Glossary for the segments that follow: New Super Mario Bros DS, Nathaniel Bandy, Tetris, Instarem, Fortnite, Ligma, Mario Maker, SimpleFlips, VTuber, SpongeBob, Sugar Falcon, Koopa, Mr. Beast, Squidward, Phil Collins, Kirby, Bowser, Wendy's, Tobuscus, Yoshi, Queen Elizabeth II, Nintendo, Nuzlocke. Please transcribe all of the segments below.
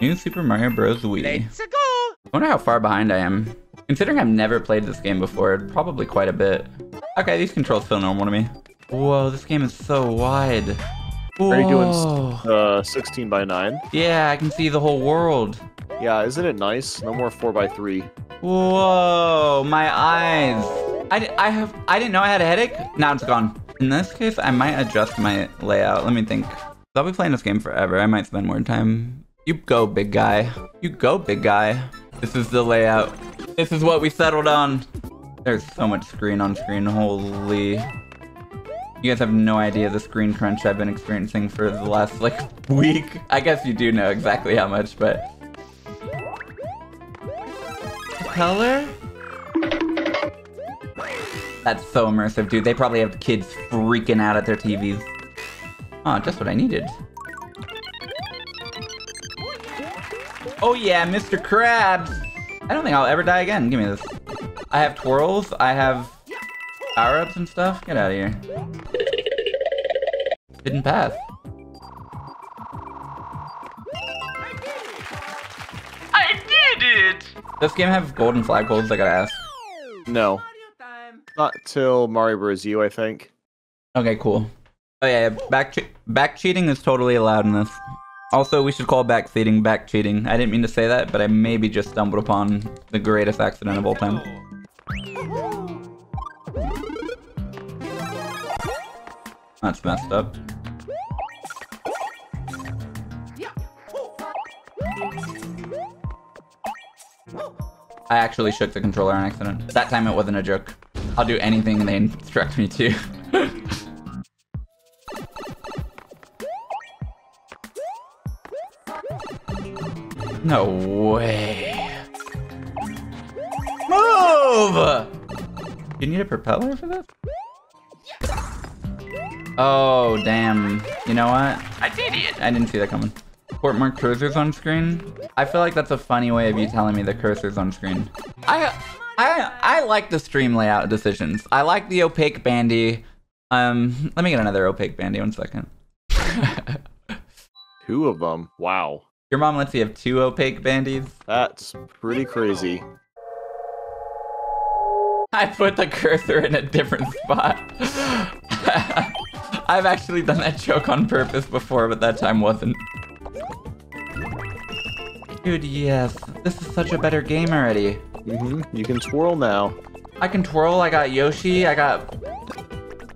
New Super Mario Bros. Wii. Let's go! I wonder how far behind I am. Considering I've never played this game before, probably quite a bit. Okay, these controls feel normal to me. Whoa, this game is so wide. Whoa. Are you doing 16:9? Yeah, I can see the whole world. Yeah, isn't it nice? No more 4:3. Whoa, my eyes. I didn't know I had a headache. Now it's gone. In this case, I might adjust my layout. Let me think. I'll be playing this game forever. I might spend more time. You go, big guy. You go, big guy. This is the layout. This is what we settled on. There's so much screen on screen. Holy. You guys have no idea the screen crunch I've been experiencing for the last, like, week. I guess you do know exactly how much, but... Color? That's so immersive, dude. They probably have kids freaking out at their TVs. Oh, just what I needed. Oh yeah, Mr. Krabs! I don't think I'll ever die again. Give me this. I have twirls. I have... power-ups and stuff? Get out of here. Didn't pass. I did it! Does this game have golden flagpoles? I gotta ask. No. Not till Mario Bros. U, I think. Okay, cool. Oh yeah, back cheating is totally allowed in this. Also, we should call backseating back cheating. I didn't mean to say that, but I maybe just stumbled upon the greatest accident of all time. That's messed up. I actually shook the controller on accident. That time it wasn't a joke. I'll do anything they instruct me to. No way. Move! You need a propeller for this? Oh, damn. You know what? I did it! I didn't see that coming. Port more cursors on screen? I feel like that's a funny way of you telling me the cursor's on screen. I like the stream layout decisions. I like the opaque Bandy. Let me get another opaque Bandy, 1 second. 2 of them? Wow. Your mom lets you have 2 opaque Bandies? That's pretty crazy. I put the cursor in a different spot. I've actually done that joke on purpose before, but that time wasn't. Dude, yes. This is such a better game already. Mm-hmm. You can twirl now. I can twirl. I got Yoshi. I got...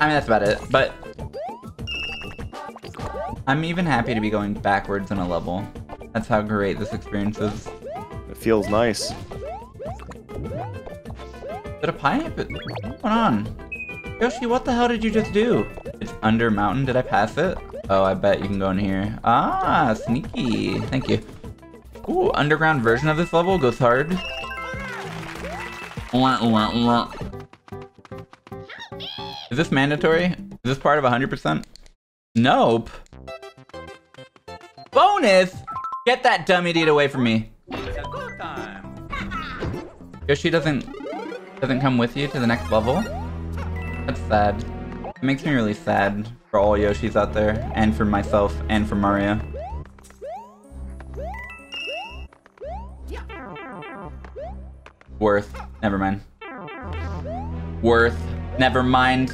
I mean, that's about it, but... I'm even happy to be going backwards in a level. That's how great this experience is. It feels nice. Is it a pipe? What's going on? Yoshi, what the hell did you just do? It's under mountain. Did I pass it? Oh, I bet you can go in here. Ah, sneaky. Thank you. Ooh, underground version of this level goes hard. Is this mandatory? Is this part of 100%? Nope. Bonus! Get that dumb idiot away from me. Yoshi doesn't come with you to the next level. That's sad. It makes me really sad for all Yoshis out there, and for myself, and for Mario. Worth. Never mind. Worth. Never mind.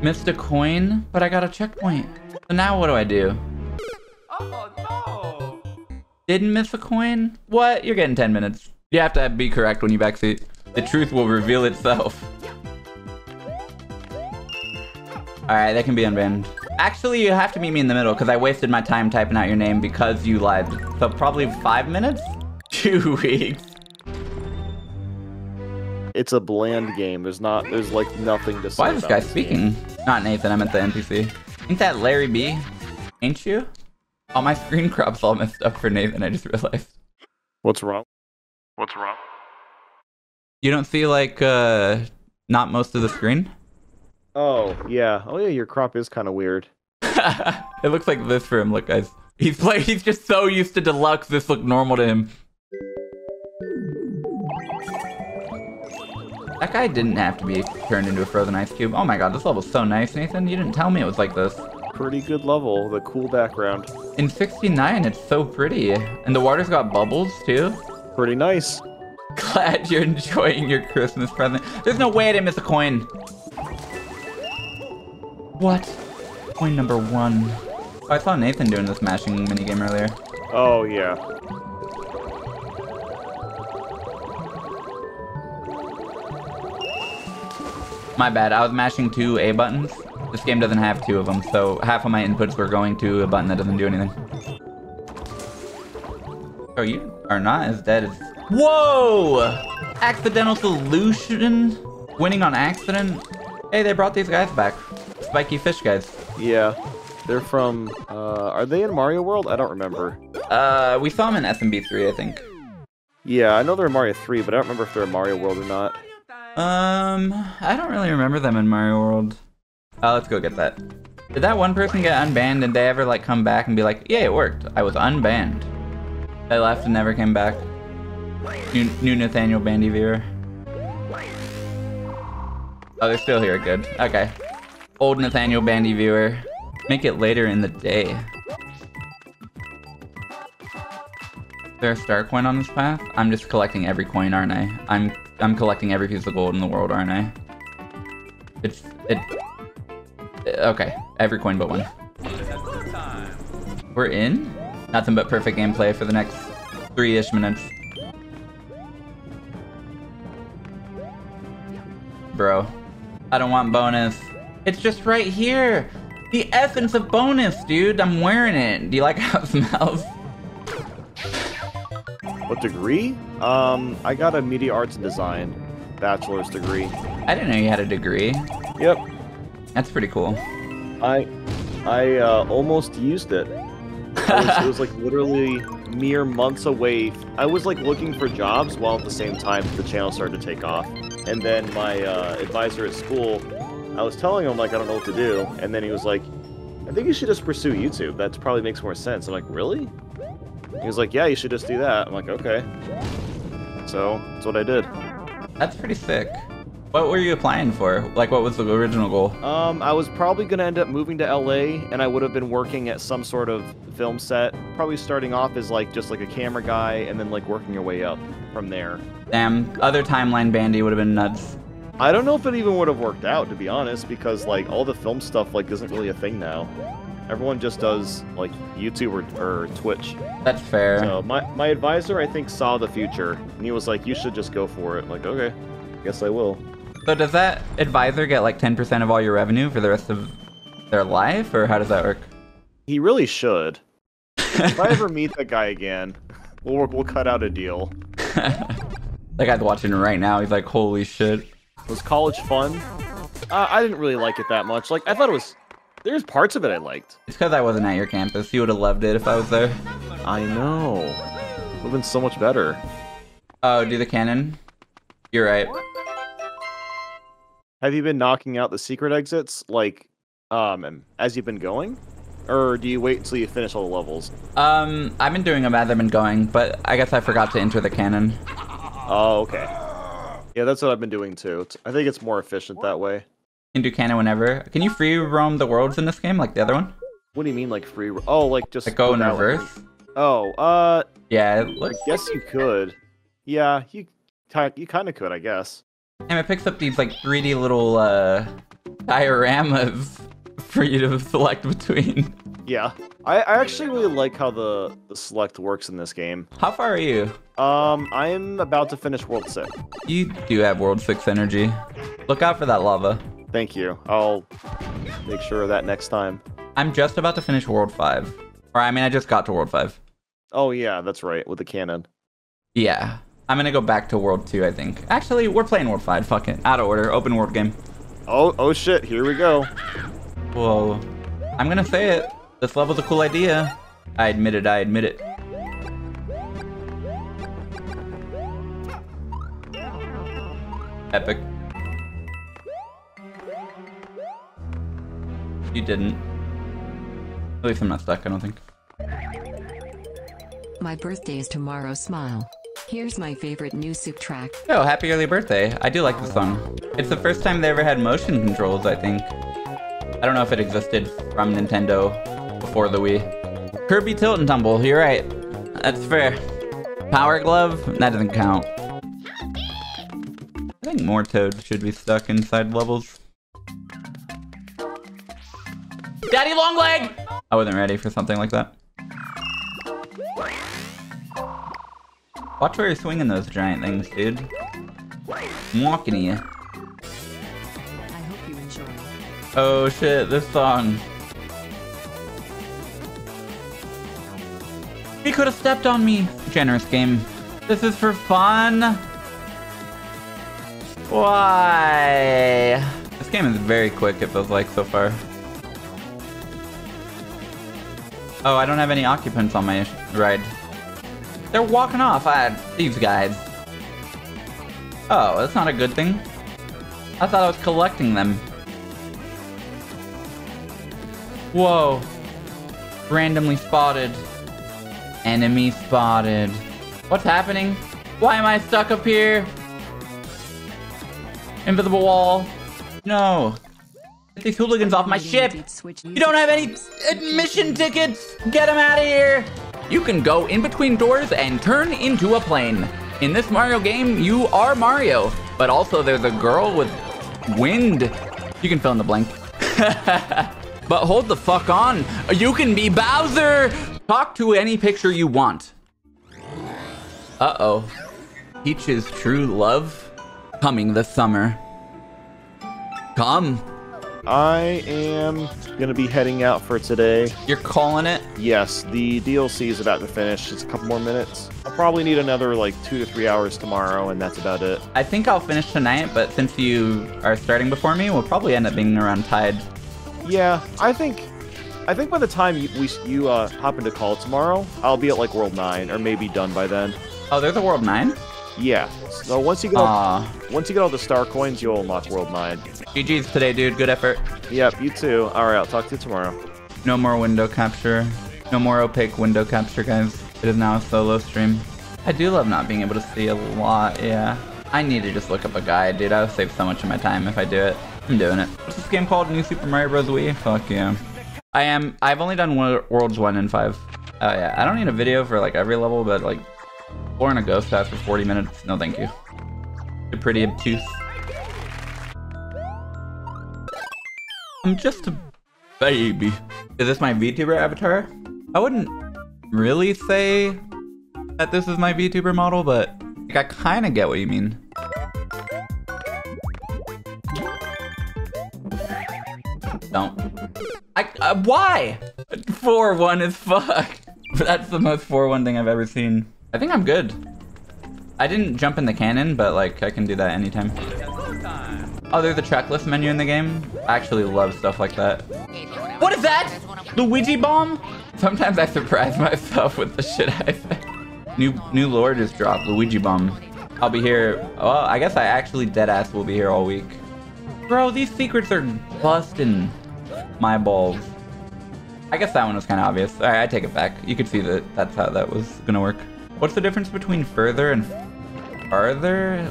Missed a coin, but I got a checkpoint. So now what do I do? Oh no! Didn't miss a coin? What? You're getting 10 minutes. You have to be correct when you backseat. The truth will reveal itself. Alright, that can be unbanned. Actually, you have to meet me in the middle because I wasted my time typing out your name because you lied. So probably 5 minutes? 2 weeks. It's a bland game. There's like nothing to say. Why is this guy speaking? Not Nathan, I'm at the NPC. Ain't that Larry B? Ain't you? Oh, my screen crop's all messed up for Nathan, I just realized. What's wrong? What's wrong? You don't see, like, not most of the screen? Oh, yeah. Oh, yeah, your crop is kind of weird. It looks like this for him. Look, guys. He's just so used to deluxe, this looked normal to him. That guy didn't have to be turned into a frozen ice cube. Oh my god, this level's so nice, Nathan. You didn't tell me it was like this. pretty good level, the cool background. In 69, it's so pretty. And the water's got bubbles, too. Pretty nice. Glad you're enjoying your Christmas present. There's no way I didn't miss a coin. What? Coin number 1. Oh, I saw Nathan doing the smashing minigame earlier. Oh, yeah. My bad, I was mashing 2 A buttons. This game doesn't have 2 of them, so half of my inputs were going to a button that doesn't do anything. Oh, you are not as dead as... Whoa! Accidental solution? Winning on accident? Hey, they brought these guys back. Spiky fish guys. Yeah. They're from... are they in Mario World? I don't remember. We saw them in SMB3, I think. Yeah, I know they're in Mario 3, but I don't remember if they're in Mario World or not. I don't really remember them in Mario World. Let's go get that. Did that one person get unbanned? Did they ever, like, come back and be like, yeah, it worked. I was unbanned. They left and never came back. New Nathaniel Bandy viewer. Oh, they're still here. Good. Okay. Old Nathaniel Bandy viewer. Make it later in the day. Is there a star coin on this path? I'm just collecting every coin, aren't I? I'm collecting every piece of gold in the world, aren't I? Okay, every coin but one. We're in? Nothing but perfect gameplay for the next 3-ish minutes. Bro. I don't want bonus. It's just right here! The essence of bonus, dude! I'm wearing it! Do you like how it smells? What degree? I got a media arts and design bachelor's degree. I didn't know you had a degree. Yep. That's pretty cool. I almost used it. It was like literally mere months away. I was like looking for jobs while at the same time the channel started to take off. And then my advisor at school, I was telling him, like, I don't know what to do. And then he was like, I think you should just pursue YouTube. That probably makes more sense. I'm like, really? He was like, yeah, you should just do that. I'm like, okay. So, that's what I did. That's pretty sick. What were you applying for? Like, what was the original goal? I was probably going to end up moving to LA, and I would have been working at some sort of film set. Probably starting off as, like, just, like, a camera guy, and then, like, working your way up from there. Damn, other timeline Bandy would have been nuts. I don't know if it even would have worked out, to be honest, because, like, all the film stuff, like, isn't really a thing now. Everyone just does, like, YouTube or Twitch. That's fair. So my advisor, I think, saw the future, and he was like, you should just go for it. I'm like, okay, guess I will. So does that advisor get, like, 10% of all your revenue for the rest of their life, or how does that work? He really should. If I ever meet that guy again, we'll cut out a deal. That guy's watching right now. He's like, holy shit. Was college fun? I didn't really like it that much. Like, I thought it was... There's parts of it I liked. It's because I wasn't at your campus. You would have loved it if I was there. I know. It would have been so much better. Oh, do the cannon? You're right. Have you been knocking out the secret exits, like, as you've been going? Or do you wait until you finish all the levels? I've been doing them as I've been going, but I guess I forgot to enter the cannon. Oh, okay. Yeah, that's what I've been doing, too. I think it's more efficient that way. You can do cannon whenever. Can you free roam the worlds in this game, like the other one? What do you mean, like, free roam? Oh, like, just... Like, go in reverse? Oh, yeah, it looks... I guess you could. Yeah, you kind of could, I guess. And it picks up these, like, 3D little, dioramas for you to select between. Yeah. I actually really like how the select works in this game. How far are you? I'm about to finish World 6. You do have World 6 energy. Look out for that lava. Thank you. I'll make sure of that next time. I'm just about to finish World 5. Or, I mean, I just got to World 5. Oh, yeah, that's right, with the cannon. Yeah. I'm gonna go back to World 2, I think. Actually, we're playing World 5. Fuck it. Out of order. Open world game. Oh shit. Here we go. Whoa. I'm gonna say it. This level's a cool idea. I admit it. Epic. You didn't. At least I'm not stuck, I don't think. My birthday is tomorrow, smile. Here's my favorite new soup track. Oh, happy early birthday. I do like the song. It's the first time they ever had motion controls, I think. I don't know if it existed from Nintendo before the Wii. Kirby Tilt and Tumble, you're right. That's fair. Power Glove? That doesn't count. I think more Toads should be stuck inside levels. Daddy Long Leg! I wasn't ready for something like that. Watch where you're swinging those giant things, dude. I'm walking to you. Oh shit, this song. He could have stepped on me. Generous game. This is for fun. Why? This game is very quick, it feels like so far. Oh, I don't have any occupants on my ride. They're walking off. These guys. Oh, that's not a good thing. I thought I was collecting them. Whoa. Randomly spotted. Enemy spotted. What's happening? Why am I stuck up here? Invisible wall. No. Get these hooligans off my ship. You don't have any admission tickets. Get them out of here. You can go in between doors and turn into a plane. In this Mario game, you are Mario. But also there's a girl with wind. You can fill in the blank. But hold the fuck on. You can be Bowser. Talk to any picture you want. Uh-oh. Peach's true love coming this summer. Come. I am gonna be heading out for today. You're calling it? Yes, the DLC is about to finish. It's a couple more minutes. I'll probably need another like 2 to 3 hours tomorrow, and that's about it. I think I'll finish tonight, but since you are starting before me, we'll probably end up being around tied. Yeah, I think by the time you hop into call tomorrow, I'll be at like World 9 or maybe done by then. Oh, there's a World 9? Yeah. So once you get all the star coins, you'll unlock World 9. GG's today, dude. Good effort. Yep, you too. All right, I'll talk to you tomorrow. No more window capture. No more opaque window capture, guys. It is now a solo stream. I do love not being able to see a lot, yeah. I need to just look up a guide, dude. I would save so much of my time if I do it. I'm doing it. What's this game called? New Super Mario Bros. Wii? Fuck yeah. I've only done Worlds 1 and 5. Oh yeah, I don't need a video for like every level, but like, exploring a ghost house for 40 minutes? No thank you. You're pretty obtuse. I'm just a baby. Is this my VTuber avatar? I wouldn't really say that this is my VTuber model, but like, I kind of get what you mean. Don't. Why? 4-1 is fuck. That's the most 4-1 thing I've ever seen. I think I'm good. I didn't jump in the cannon, but like, I can do that anytime. Oh, there's a tracklist menu in the game. I actually love stuff like that. What is that? Luigi Bomb? Sometimes I surprise myself with the shit I say. New lore just dropped, Luigi Bomb. I'll be here. Oh, I guess I actually deadass will be here all week. Bro, these secrets are busting my balls. I guess that one was kind of obvious. All right, I take it back. You could see that that's how that was gonna work. What's the difference between further and farther?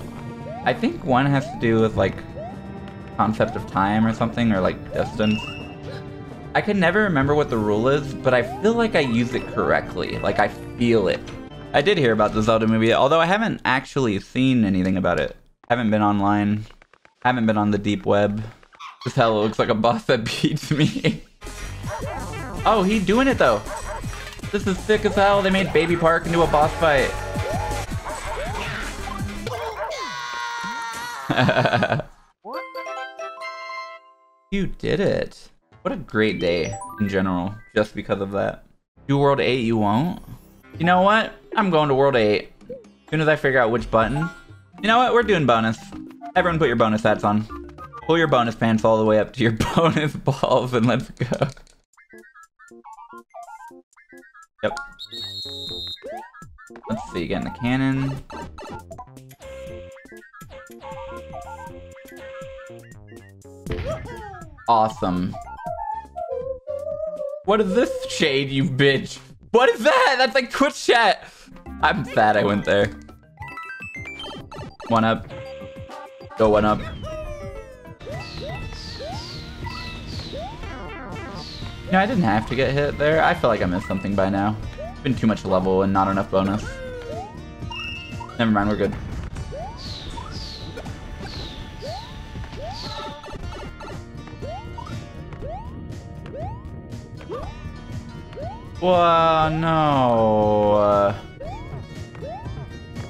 I think one has to do with like concept of time or something, or like distance. I can never remember what the rule is, but I feel like I use it correctly. Like I feel it. I did hear about the Zelda movie, although I haven't actually seen anything about it. I haven't been online. I haven't been on the deep web. This hell looks like a boss that beats me. Oh, he's doing it though. This is sick as hell. They made Baby Park into a boss fight. You did it. What a great day in general, just because of that. Do World 8 you won't? You know what? I'm going to World 8. As soon as I figure out which button. You know what? We're doing bonus. Everyone put your bonus hats on. Pull your bonus pants all the way up to your bonus balls and let's go. Yep. Let's see, getting the cannon. Awesome. What is this shade, you bitch? What is that? That's like Twitch chat. I'm sad I went there. One up. Go one up. You know, I didn't have to get hit there. I feel like I missed something by now. It's been too much level and not enough bonus. Never mind, we're good. Whoa, no.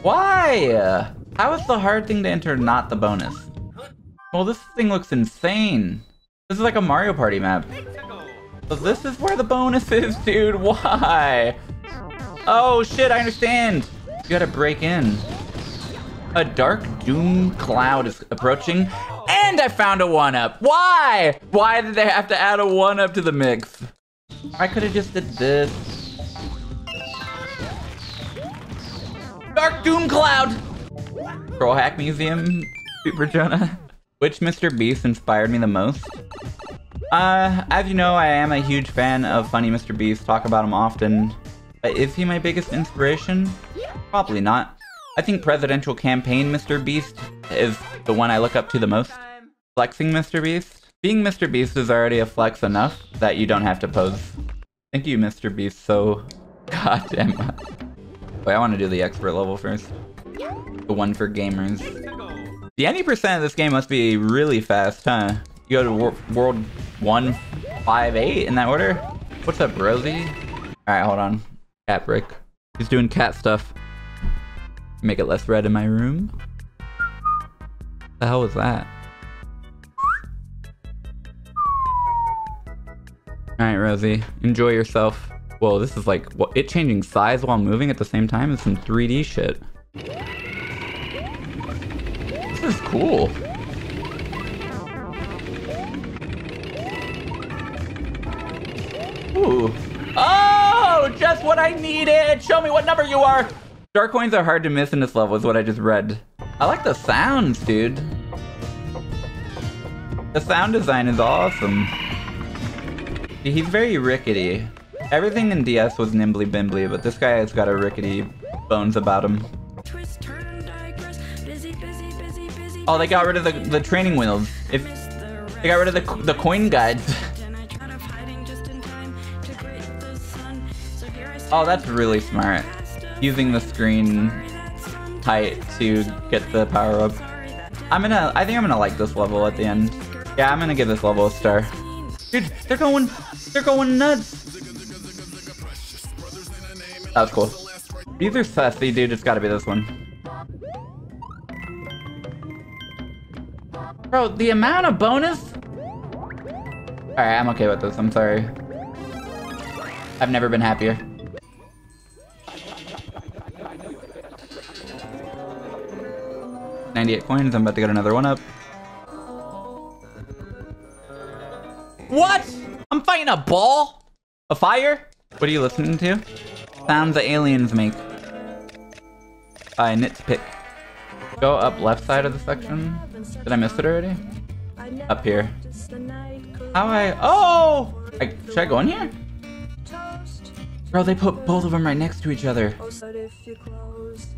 Why? How is the hard thing to enter not the bonus? Well, this thing looks insane. This is like a Mario Party map. But this is where the bonus is, dude. Why? Oh, shit, I understand. You gotta break in. A dark doom cloud is approaching. And I found a 1-up. Why? Why did they have to add a 1-up to the mix? I could have just did this. Dark Doom Cloud! Troll Hack Museum, Super Jonah. Which Mr. Beast inspired me the most? As you know, I am a huge fan of funny Mr. Beast, talk about him often. But is he my biggest inspiration? Probably not. I think presidential campaign Mr. Beast is the one I look up to the most. Flexing Mr. Beast? Being Mr. Beast is already a flex enough that you don't have to pose. Thank you, Mr. Beast, so goddamn much. Wait, I want to do the expert level first. The one for gamers. The 90% of this game must be really fast, huh? You go to world 158 in that order? What's up, Rosie? Alright, hold on. Cat brick. He's doing cat stuff. Make it less red in my room. The hell was that? Alright, Rosie, enjoy yourself. Whoa, this is like, what, it changing size while moving at the same time is some 3D shit. This is cool. Ooh. Oh, just what I needed! Show me what number you are! Star coins are hard to miss in this level is what I just read. I like the sounds, dude. The sound design is awesome. He's very rickety. Everything in DS was nimbly bimbly, but this guy has got a rickety bones about him. Oh, they got rid of the training wheels. If they got rid of the coin guides. Oh, that's really smart. Using the screen height to get the power up. I think I'm gonna like this level at the end. Yeah, I'm gonna give this level a star. Dude, they're going nuts. That was cool. These are sassy, dude. It's gotta be this one. Bro, the amount of bonus. All right, I'm okay with this. I'm sorry. I've never been happier. I knew it. 98 coins. I'm about to get another 1-up. What? I'm fighting a ball? A fire? What are you listening to? Sounds that aliens make. I nitpick. Go up left side of the section. Did I miss it already? Up here. Should I go in here? Bro, they put both of them right next to each other.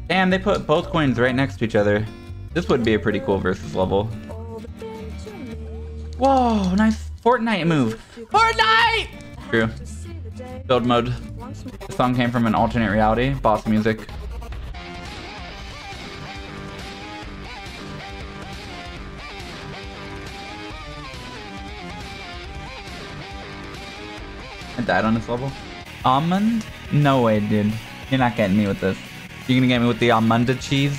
Damn, they put both coins right next to each other. This would be a pretty cool versus level. Whoa, nice. Fortnite move. Fortnite! True. Build mode. The song came from an alternate reality. Boss music. I died on this level. Almond? No way, dude. You're not getting me with this. You're gonna get me with the Almunda cheese?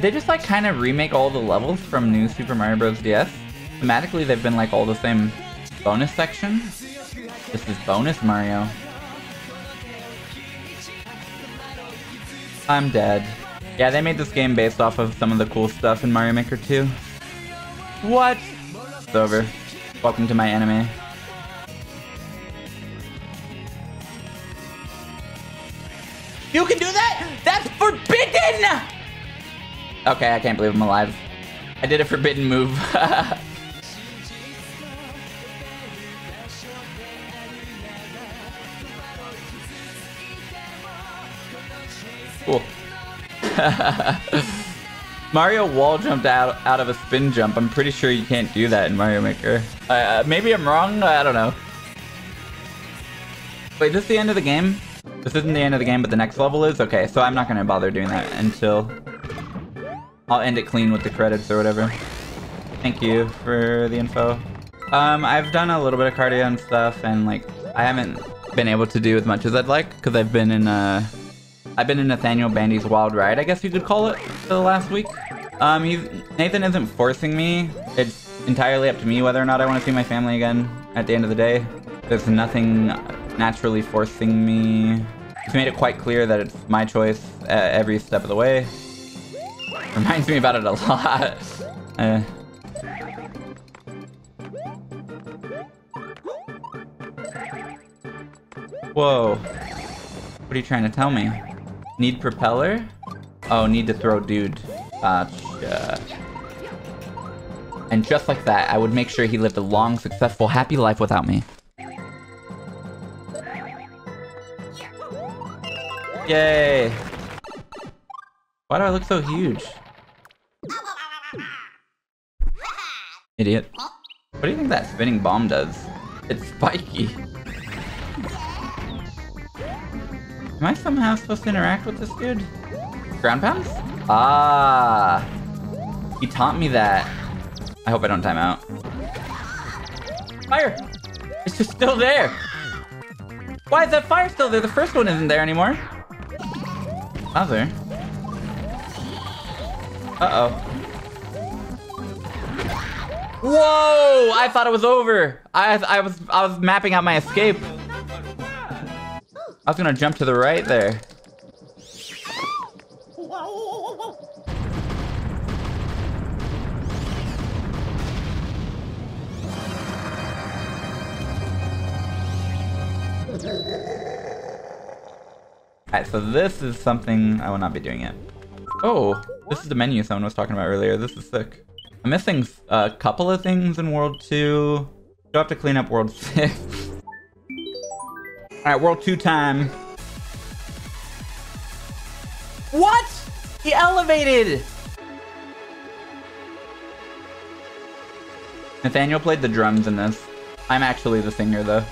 They just like kind of remake all the levels from new Super Mario Bros. DS. Thematically, they've been like all the same. Bonus section? This is bonus Mario. I'm dead. Yeah, they made this game based off of some of the cool stuff in Mario Maker 2. What? It's over. Welcome to my anime. You can do that? That's forbidden! Okay, I can't believe I'm alive. I did a forbidden move. Cool. Mario wall jumped out of a spin jump. I'm pretty sure you can't do that in Mario Maker. Maybe I'm wrong. I don't know. Wait, this is the end of the game? This isn't the end of the game, but the next level is? Okay, so I'm not gonna bother doing that until... I'll end it clean with the credits or whatever. Thank you for the info. I've done a little bit of cardio and stuff, and like, I haven't been able to do as much as I'd like, because I've been in Nathaniel Bandy's wild ride, I guess you could call it, for the last week. Nathan isn't forcing me. It's entirely up to me whether or not I want to see my family again at the end of the day. There's nothing naturally forcing me. He's made it quite clear that it's my choice every step of the way. Reminds me about it a lot. Whoa. What are you trying to tell me? Need propeller? Oh, need to throw dude. Gotcha. And just like that, I would make sure he lived a long, successful, happy life without me. Yay! Why do I look so huge? Idiot. What do you think that spinning bomb does? It's spiky. Am I somehow supposed to interact with this dude? Ground pounds? Ah! He taught me that. I hope I don't time out. Fire! It's just still there! Why is that fire still there? The first one isn't there anymore. Other. Uh-oh. Whoa! I thought it was over. I was mapping out my escape. I was gonna jump to the right there. Alright, so this is something I will not be doing yet. Oh, this is the menu someone was talking about earlier. This is sick. I'm missing a couple of things in World 2. I'll have to clean up World 6. Alright, World 2 time. What? He elevated! Nathaniel played the drums in this. I'm actually the singer, though.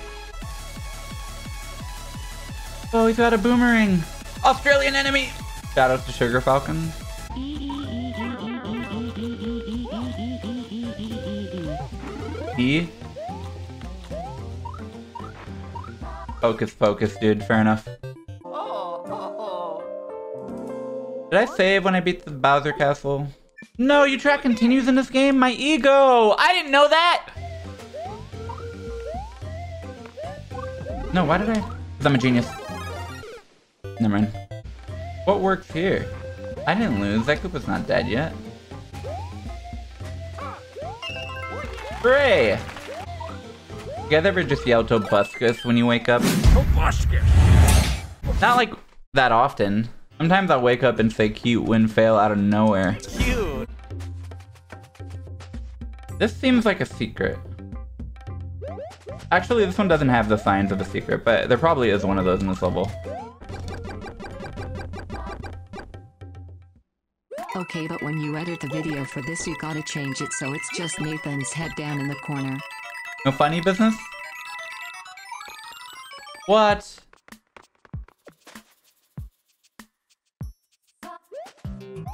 Oh, he's got a boomerang. Australian enemy! Shout out to Sugar Falcon. E. Focus, focus, dude. Fair enough. Did I save when I beat the Bowser Castle? No, your track continues in this game. My ego. I didn't know that. No, why did I? Because I'm a genius. Never mind. What works here? I didn't lose. That Koopa's not dead yet. Hooray! You guys ever just yell Tobuscus when you wake up? Tobuscus! Not like that often. Sometimes I'll wake up and say cute when fail out of nowhere. Cute! This seems like a secret. Actually, this one doesn't have the signs of a secret, but there probably is one of those in this level. Okay, but when you edit the video for this, you gotta change it so it's just Nathan's head down in the corner. No funny business? What? Oh,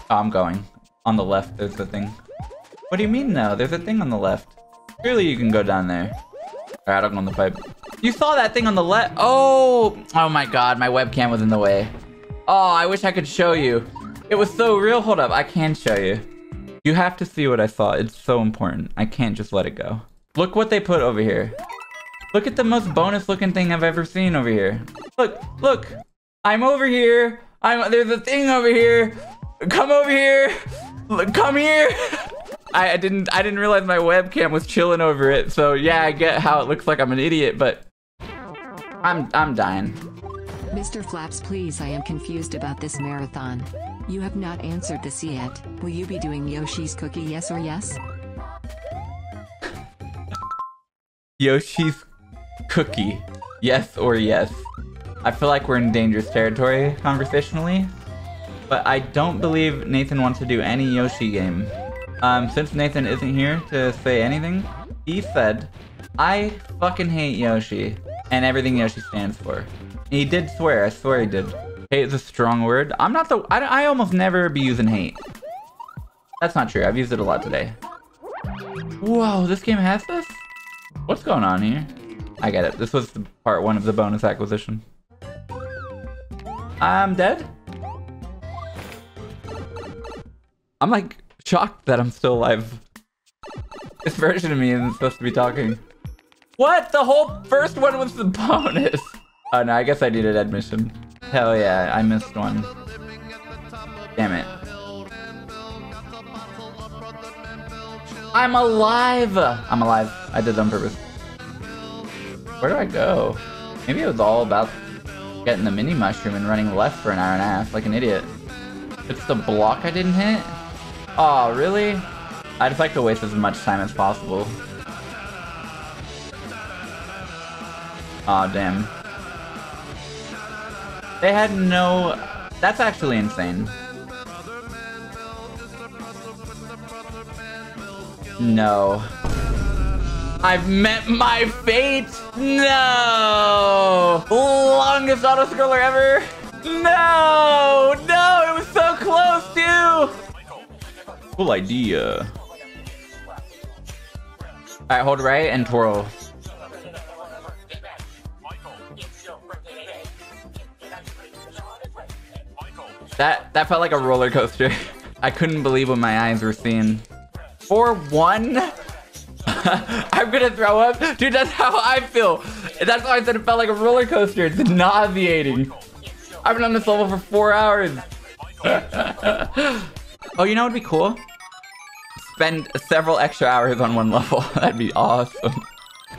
I'm going. On the left, there's the thing. What do you mean, though? There's a thing on the left. Clearly, you can go down there. Alright, I'll go on the pipe. You saw that thing on the left. Oh! Oh my god, my webcam was in the way. Oh, I wish I could show you. It was so real. Hold up, I can show you. You have to see what I saw. It's so important. I can't just let it go. Look what they put over here. Look at the most bonus looking thing I've ever seen over here. Look, look. I'm over here. There's a thing over here. Come over here. Look, come here. I didn't realize my webcam was chilling over it. So yeah, I get how it looks like I'm an idiot, but I'm dying. Mr. Flaps, please, I am confused about this marathon. You have not answered this yet. Will you be doing Yoshi's Cookie, yes or yes? Yoshi's Cookie. Yes or yes. I feel like we're in dangerous territory, conversationally. But I don't believe Nathan wants to do any Yoshi game. Since Nathan isn't here to say anything, he said, I fucking hate Yoshi. and everything Yoshi stands for. He did swear. I swear he did. Hate is a strong word. I'm not the... I almost never be using hate. That's not true. I've used it a lot today. Whoa, this game has this? What's going on here? I get it. This was the part one of the bonus acquisition. I'm dead? I'm like shocked that I'm still alive. This version of me isn't supposed to be talking. What? The whole first one was the bonus. Oh no, I guess I needed admission. Hell yeah, I missed one. Damn it. I'm alive! I'm alive. I did it on purpose. Where do I go? Maybe it was all about getting the mini mushroom and running left for an hour and a half like an idiot. It's the block I didn't hit? Aw, really? I just like to waste as much time as possible. Aw, damn. They had no... That's actually insane. No. I've met my fate! No! Longest autoscroller ever! No! No! It was so close, too! Cool idea. Alright, hold right and twirl. That felt like a roller coaster. I couldn't believe what my eyes were seeing. 4-1? I'm gonna throw up. Dude, that's how I feel. That's why I said it felt like a roller coaster. It's nauseating. I've been on this level for 4 hours. Oh, you know what would be cool? Spend several extra hours on one level. That'd be awesome.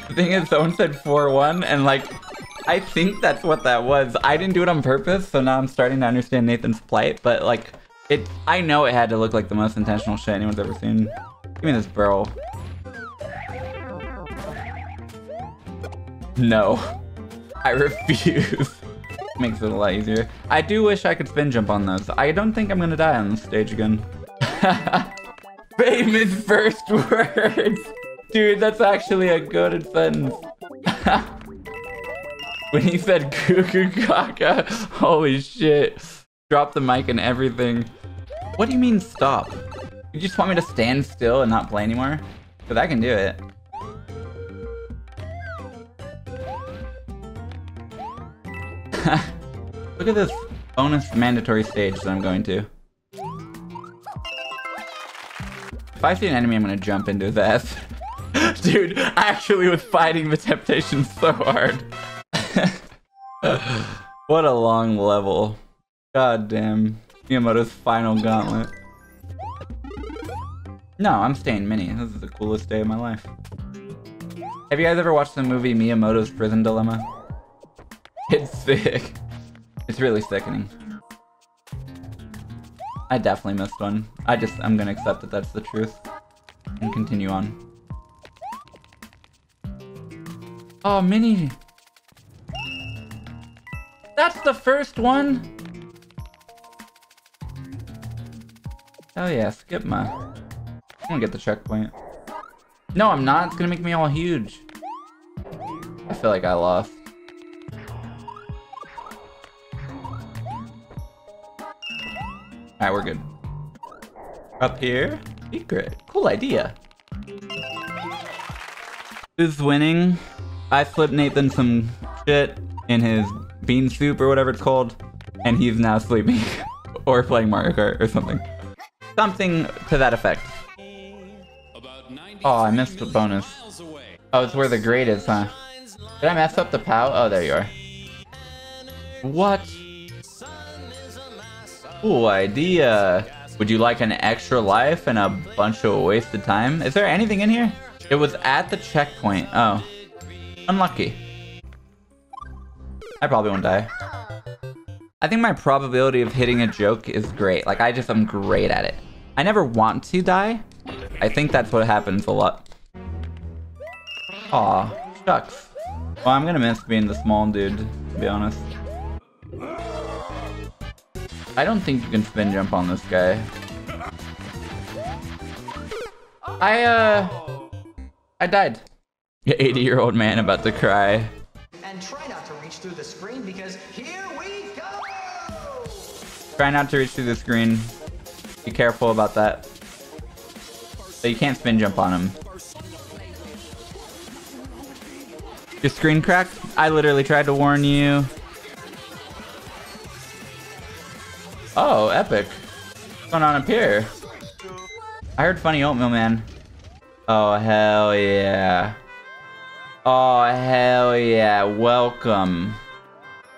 The thing is, someone said 4-1, and like, I think that's what that was. I didn't do it on purpose, so now I'm starting to understand Nathan's plight, but like, I know it had to look like the most intentional shit anyone's ever seen. Give me this barrel. No. I refuse. Makes it a lot easier. I do wish I could spin jump on those. I don't think I'm gonna die on this stage again. Famous first words! Dude, that's actually a good sentence. When he said cuckoo caca, holy shit. Drop the mic and everything. What do you mean stop? You just want me to stand still and not play anymore? But I can do it. Look at this bonus mandatory stage that I'm going to. If I see an enemy, I'm going to jump into his ass. Dude, I actually was fighting the temptation so hard. What a long level. God damn. Miyamoto's final gauntlet. No, I'm staying mini. This is the coolest day of my life. Have you guys ever watched the movie Miyamoto's Prison Dilemma? It's sick. It's really sickening. I definitely missed one. I'm gonna accept that that's the truth. And continue on. Oh, mini! That's the first one! Oh yeah, skip my... I'm gonna get the checkpoint. No, I'm not. It's gonna make me all huge. I feel like I lost. Alright, we're good. Up here? Secret. Cool idea. Who's winning? I slipped Nathan some shit in his bean soup or whatever it's called, and he's now sleeping. Or playing Mario Kart or something. Something to that effect. Oh, I missed the bonus. Oh, it's where the grade is, huh? Did I mess up the POW? Oh, there you are. What? Cool idea. Would you like an extra life and a bunch of wasted time? Is there anything in here? It was at the checkpoint. Oh. Unlucky. I probably won't die. I think my probability of hitting a joke is great. Like, I'm great at it. I never want to die. I think that's what happens a lot. Aw, shucks. Well, I'm gonna miss being the small dude, to be honest. I don't think you can spin jump on this guy. I died. 80-year-old man about to cry. And screen because here we go! Try not to reach through the screen. Be careful about that. So you can't spin jump on him. Your screen cracked? I literally tried to warn you. Oh, epic. What's going on up here? I heard funny oatmeal man. Oh, hell yeah. Oh, hell yeah. Welcome.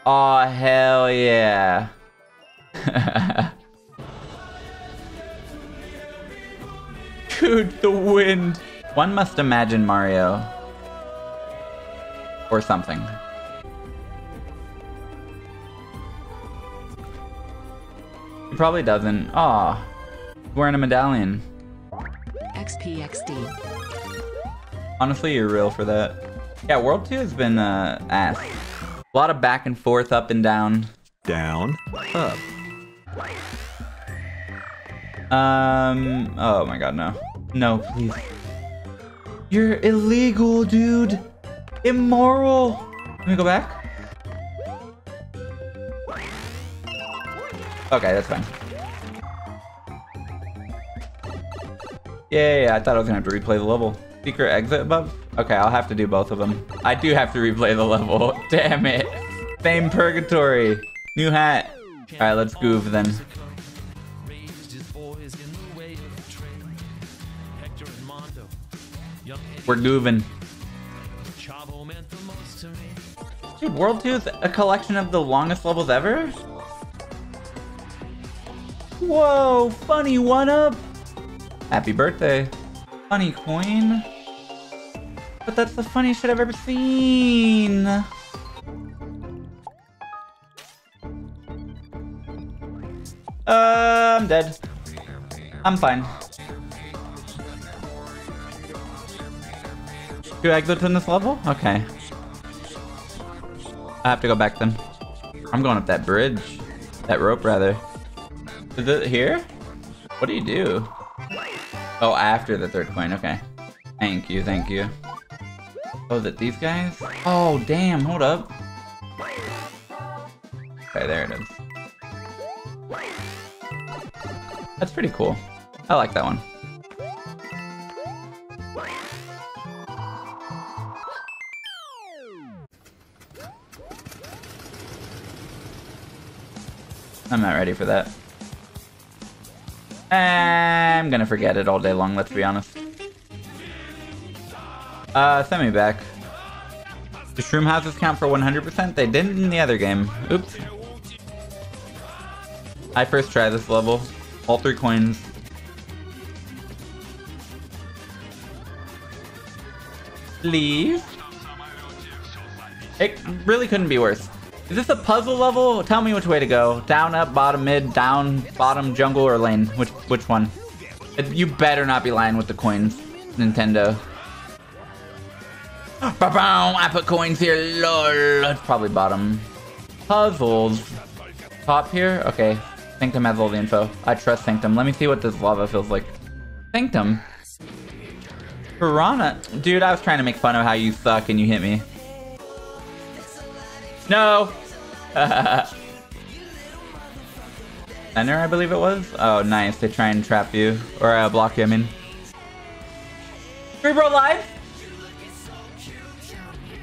Oh, hell yeah. Dude, the wind. One must imagine Mario. Or something. He probably doesn't. Aw. Wearing a medallion. XPXD. Honestly, you're real for that. Yeah, World 2 has been ass. A lot of back and forth, up and down. Down, up. Oh my god, no. No, please. You're illegal, dude. Immoral. Let me go back. Okay, that's fine. Yeah, I thought I was gonna have to replay the level. Secret exit above? Okay, I'll have to do both of them. I do have to replay the level. Damn it. Same purgatory. New hat. Alright, let's goof then. We're goofing. Dude, World 2 is a collection of the longest levels ever? Whoa, funny one-up. Happy birthday. Funny coin. But that's the funniest shit I've ever seen. I'm dead. I'm fine. Do I exit in this level? Okay. I have to go back then. I'm going up that bridge. That rope, rather. Is it here? What do you do? Oh, after the third coin, okay. Thank you, thank you. Oh, is it these guys? Oh, damn, hold up. Okay, there it is. That's pretty cool. I like that one. I'm not ready for that. I'm gonna forget it all day long, let's be honest. Send me back. The shroom houses count for 100%? They didn't in the other game. Oops. I first try this level. All 3 coins. Leave. It really couldn't be worse. Is this a puzzle level? Tell me which way to go. Down, up, bottom, mid, down, bottom, jungle, or lane. Which one? You better not be lying with the coins, Nintendo. Ba-boom! I put coins here, lol. It's probably bottom. Puzzles. Top here? Okay. Sanctum has all the info. I trust Sanctum. Let me see what this lava feels like. Sanctum? Piranha? Dude, I was trying to make fun of how you suck and you hit me. No! Center, I believe it was? Oh, nice. They try and trap you. Or block you, I mean. Three bro lives?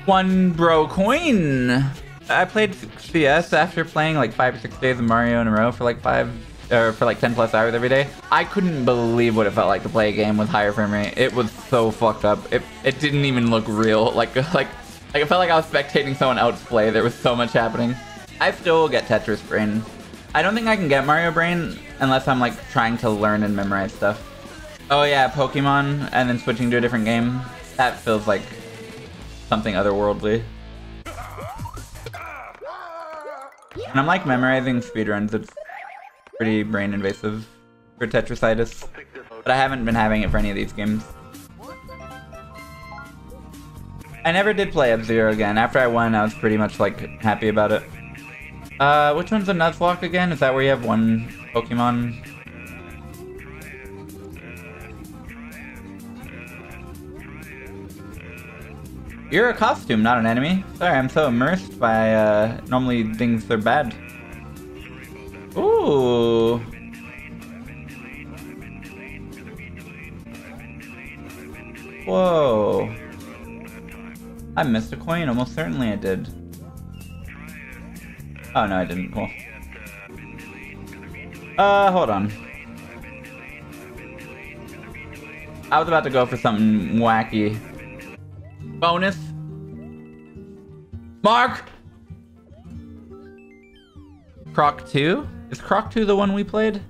1 bro coin! I played CS after playing like 5 or 6 days of Mario in a row for like 10+ hours every day. I couldn't believe what it felt like to play a game with higher frame rate. It was so fucked up. It didn't even look real. Like, it felt like I was spectating someone else play. There was so much happening. I still get Tetris brain. I don't think I can get Mario brain unless I'm, like, trying to learn and memorize stuff. Oh, yeah, Pokemon, and then switching to a different game. That feels like something otherworldly. And I'm, like, memorizing speedruns. It's pretty brain invasive for Tetrisitis. But I haven't been having it for any of these games. I never did play F-Zero again. After I won, I was pretty much, like, happy about it. Which one's a Nuzlocke again? Is that where you have 1 Pokemon? You're a costume, not an enemy. Sorry, I'm so immersed by, normally things are bad. Ooh. Whoa. I missed a coin, almost certainly I did. Oh no, I didn't, cool. Hold on. I was about to go for something wacky. Bonus. Mark! Croc 2? Is Croc 2 the one we played?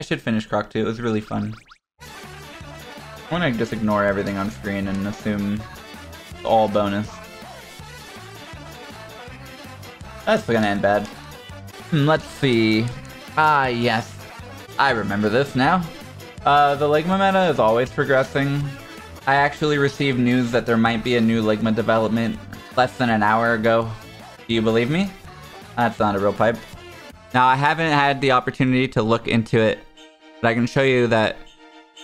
I should finish Croc 2, it was really fun. I want to just ignore everything on screen and assume it's all bonus. That's gonna end bad. Let's see. Ah, yes. I remember this now. The Ligma meta is always progressing. I actually received news that there might be a new Ligma development less than an hour ago. Do you believe me? That's not a real pipe. Now, I haven't had the opportunity to look into it, but I can show you that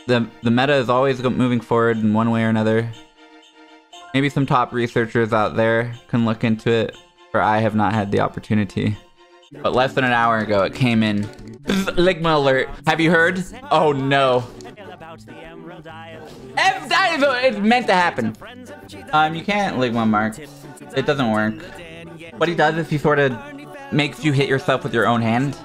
the meta is always moving forward in one way or another. Maybe some top researchers out there can look into it, or I have not had the opportunity. But less than an hour ago, it came in. Ligma alert. Have you heard? Oh no. It's meant to happen. You can't Ligma mark. It doesn't work. What he does is he sort of makes you hit yourself with your own hand.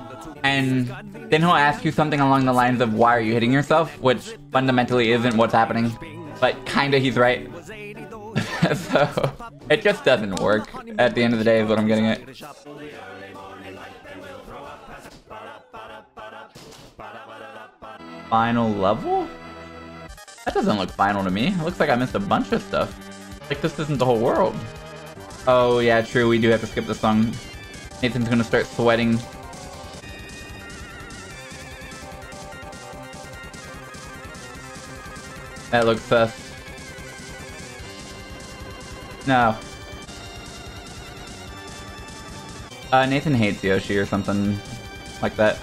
And then he'll ask you something along the lines of, why are you hitting yourself? Which fundamentally isn't what's happening, but kinda he's right. So it just doesn't work at the end of the day is what I'm getting at. Final level? That doesn't look final to me. It looks like I missed a bunch of stuff. Like this isn't the whole world. Oh yeah, true, we do have to skip the song. Nathan's gonna start sweating. That looks sus. No. Nathan hates Yoshi or something like that.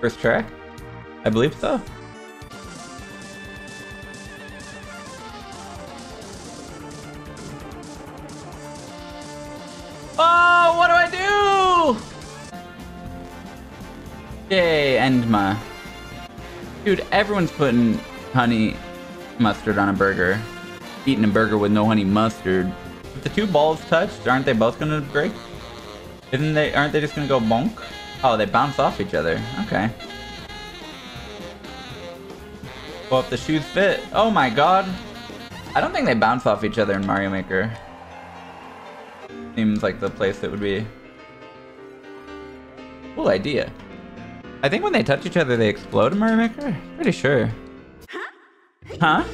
First track? I believe so. Oh, what do I do? Yay, Endma. Dude, everyone's putting honey mustard on a burger. Eating a burger with no honey mustard. If the two balls touched, aren't they both gonna break? Aren't they just gonna go bonk? Oh, they bounce off each other. Okay. Well, if the shoes fit. Oh my god. I don't think they bounce off each other in Mario Maker. Seems like the place it would be. Cool idea. I think when they touch each other, they explode in Mario Maker? Pretty sure. Huh?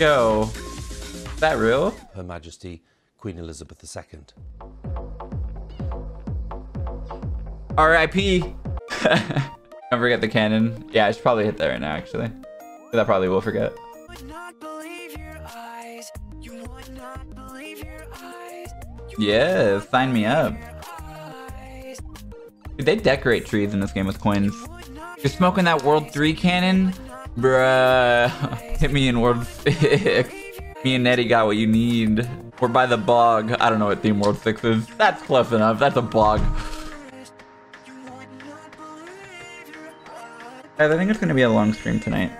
Yo. Is that real? Her Majesty, Queen Elizabeth II. R.I.P. Don't forget the cannon. Yeah, I should probably hit that right now, actually. 'Cause I probably will forget. Yeah, sign me up. Dude, they decorate trees in this game with coins. You're smoking that World 3 cannon? Bruh. Hit me in World 6. Me and Nettie got what you need. We're by the bog. I don't know what theme World 6 is. That's close enough. That's a bog. Guys, I think it's going to be a long stream tonight.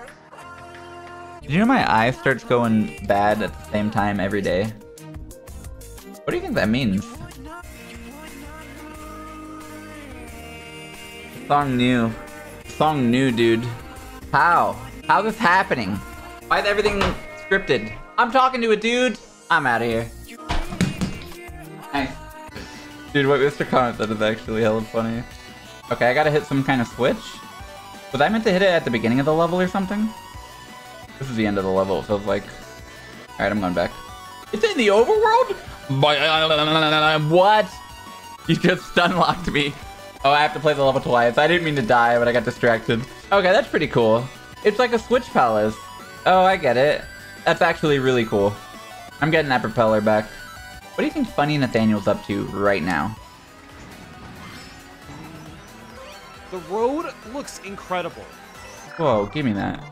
Did you know my eye starts going bad at the same time every day? What do you think that means? Song new. Song new, dude. How? How's this happening? Why is everything scripted? I'm talking to a dude. I'm out of here. Nice. Dude, what Mr. Comment said is actually hella funny. Okay, I gotta hit some kind of switch. Was I meant to hit it at the beginning of the level or something? This is the end of the level, it feels like. Alright, I'm going back. It's in the overworld? What? You just stunlocked me. Oh, I have to play the level twice. I didn't mean to die, but I got distracted. Okay, that's pretty cool. It's like a Switch Palace. Oh, I get it. That's actually really cool. I'm getting that propeller back. What do you think Funny Nathaniel's up to right now? The road looks incredible. Whoa, give me that.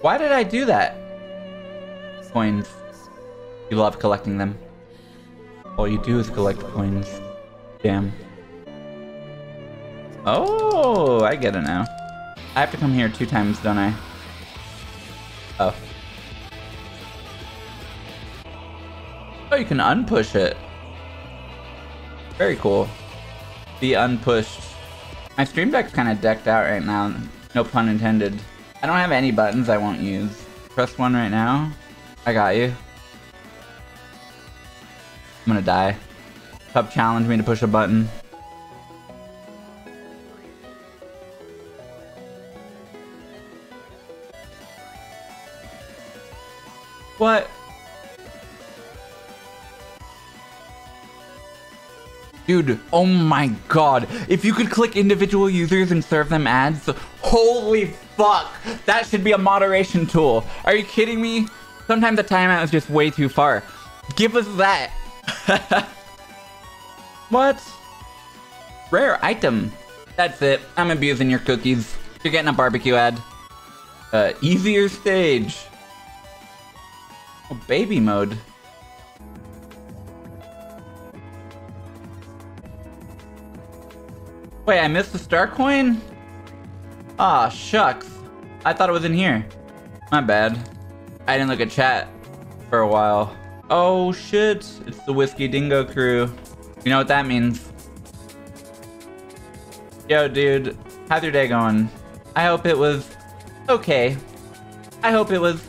Why did I do that? Coins. You love collecting them. All you do is collect coins. Damn. Oh, I get it now. I have to come here 2 times, don't I? Oh. Oh, you can unpush it. Very cool. The unpushed. My stream deck's kind of decked out right now. No pun intended. I don't have any buttons I won't use. Press one right now. I got you. I'm gonna die. Pub challenged me to push a button. What? Dude, oh my god. If you could click individual users and serve them ads, holy fuck. That should be a moderation tool. Are you kidding me? Sometimes the timeout is just way too far. Give us that. What? Rare item. That's it. I'm abusing your cookies. You're getting a barbecue ad. Easier stage. Oh, baby mode. Wait, I missed the star coin? Aw, shucks. I thought it was in here. My bad. I didn't look at chat for a while. Oh shit, it's the Whiskey Dingo crew. You know what that means. Yo dude, how's your day going? I hope it was okay. I hope it was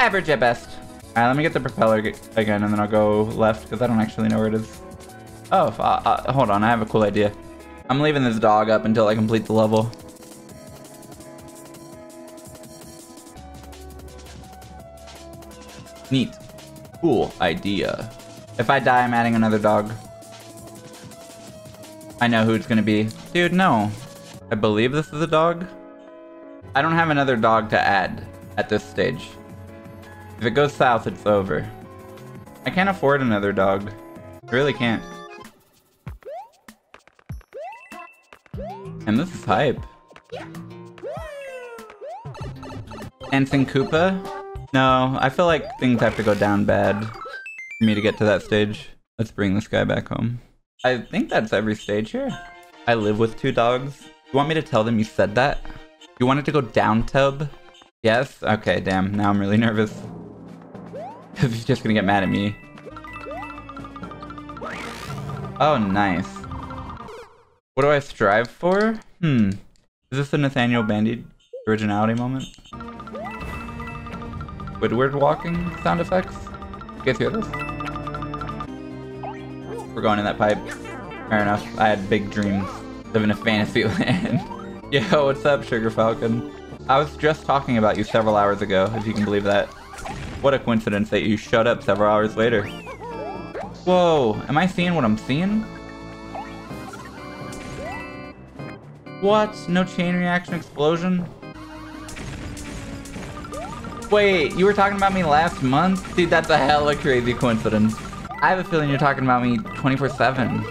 average at best. Alright, let me get the propeller again and then I'll go left because I don't actually know where it is. Oh, hold on, I have a cool idea. I'm leaving this dog up until I complete the level. Neat. Cool idea. If I die, I'm adding another dog. I know who it's gonna be. Dude, no. I believe this is a dog. I don't have another dog to add at this stage. If it goes south, it's over. I can't afford another dog. I really can't. And this is hype. Dancing Koopa? No, I feel like things have to go down bad for me to get to that stage. Let's bring this guy back home. I think that's every stage here. I live with 2 dogs. You want me to tell them you said that? You wanted to go down tub? Yes? Okay, damn. Now I'm really nervous. Because he's just gonna get mad at me. Oh, nice. What do I strive for? Is this the Nathaniel Bandy originality moment? Squidward walking sound effects? You guys hear this? We're going in that pipe. Fair enough. I had big dreams. Living a fantasy land. Yo, what's up, Sugar Falcon? I was just talking about you several hours ago, if you can believe that. What a coincidence that you showed up several hours later. Whoa, am I seeing what I'm seeing? What? No chain reaction explosion? Wait, you were talking about me last month? Dude, that's a hella crazy coincidence. I have a feeling you're talking about me 24/7.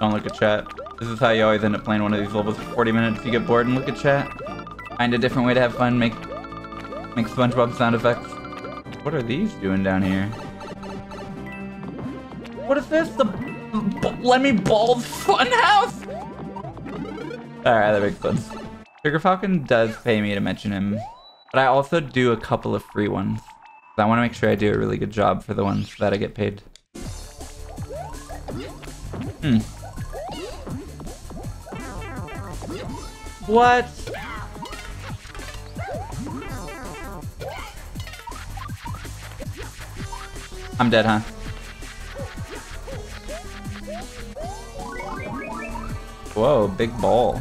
Don't look at chat. This is how you always end up playing one of these levels for 40 minutes. You get bored and look at chat. Find a different way to have fun. Make SpongeBob sound effects. What are these doing down here? What is this? The Lemmy Balls Funhouse? Alright, that makes sense. Sugar Falcon does pay me to mention him. But I also do a couple of free ones. So I want to make sure I do a really good job for the ones that I get paid. What? I'm dead, huh? Whoa, big ball.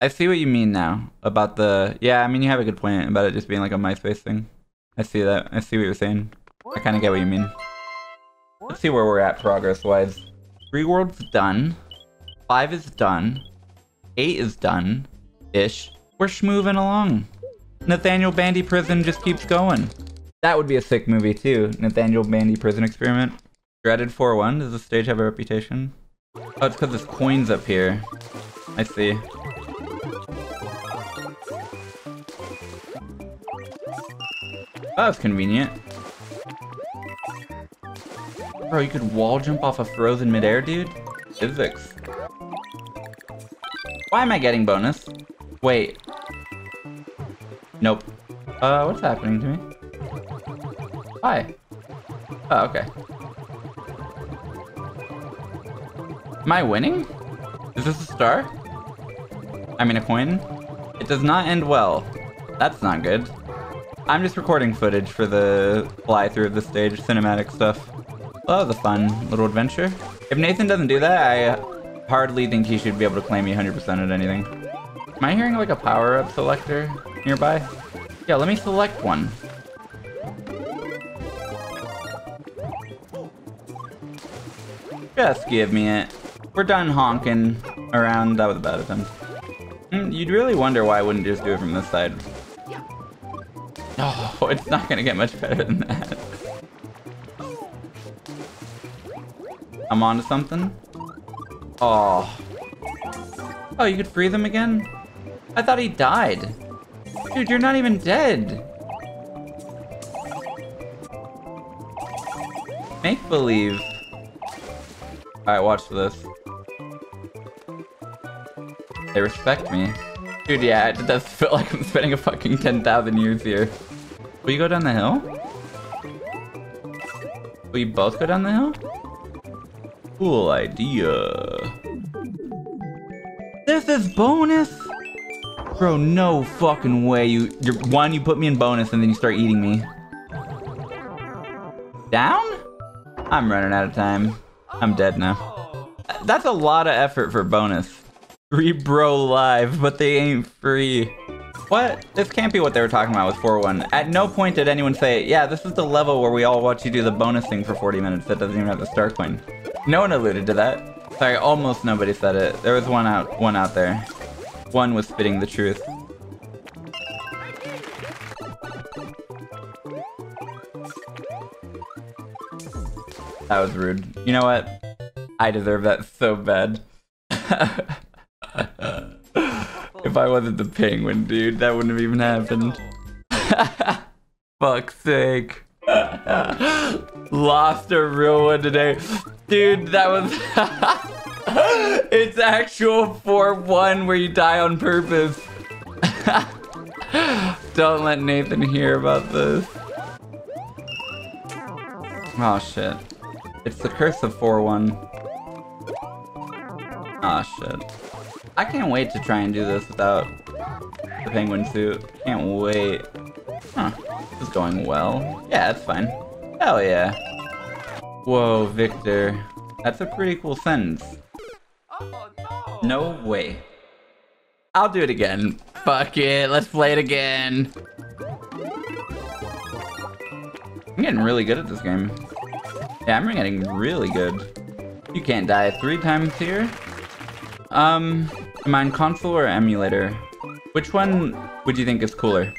I see what you mean now about the... Yeah, I mean, you have a good point about it just being like a MySpace thing. I see that. I see what you're saying. I kind of get what you mean. Let's see where we're at progress-wise. 3 worlds done. 5 is done. 8 is done-ish. We're schmoving along. Nathaniel Bandy Prison just keeps going. That would be a sick movie too. Nathaniel Bandy Prison Experiment. Dreaded 4-1. Does the stage have a reputation? Oh, it's because there's coins up here. I see. That was convenient. Bro, you could wall jump off of frozen midair, dude? Physics. Why am I getting bonus? Wait. Nope. What's happening to me? Hi. Oh, okay. Am I winning? Is this a star? I mean a coin? It does not end well. That's not good. I'm just recording footage for the fly-through of the stage, cinematic stuff. Well, that was a fun little adventure. If Nathan doesn't do that, I hardly think he should be able to claim me 100% at anything. Am I hearing like a power-up selector nearby? Yeah, let me select one. Just give me it. We're done honking around. That was about it then. You'd really wonder why I wouldn't just do it from this side. Oh, it's not gonna get much better than that. I'm onto something. Oh. Oh, you could free them again? I thought he died. Dude, you're not even dead. Make believe. Alright, watch this. They respect me. Dude, yeah, it does feel like I'm spending a fucking 10,000 years here. Will you go down the hill? Will you both go down the hill? Cool idea. This is bonus? Bro, no fucking way. You're one, you put me in bonus and then you start eating me. Down? I'm running out of time. I'm dead now. That's a lot of effort for bonus. Rebro live, but they ain't free. What? This can't be what they were talking about with 4-1. At no point did anyone say, yeah, this is the level where we all watch you do the bonus thing for 40 minutes that doesn't even have the star coin. No one alluded to that. Sorry, almost nobody said it. There was one out there. One was spitting the truth. That was rude. You know what? I deserve that so bad. If I wasn't the penguin, dude, that wouldn't have even happened. Fuck's sake. Lost a real one today. Dude, that was... It's actual 4-1 where you die on purpose. Don't let Nathan hear about this. Oh, shit. It's the curse of 4-1. Aw, shit. I can't wait to try and do this without the penguin suit. Can't wait. Huh. This is going well. Yeah, it's fine. Hell yeah. Whoa, Victor. That's a pretty cool sentence. Oh, no. No way. I'll do it again. Fuck it. Let's play it again. I'm getting really good at this game. Yeah, I'm getting really good. You can't die 3 times here. Am I on console or emulator? Which one would you think is cooler?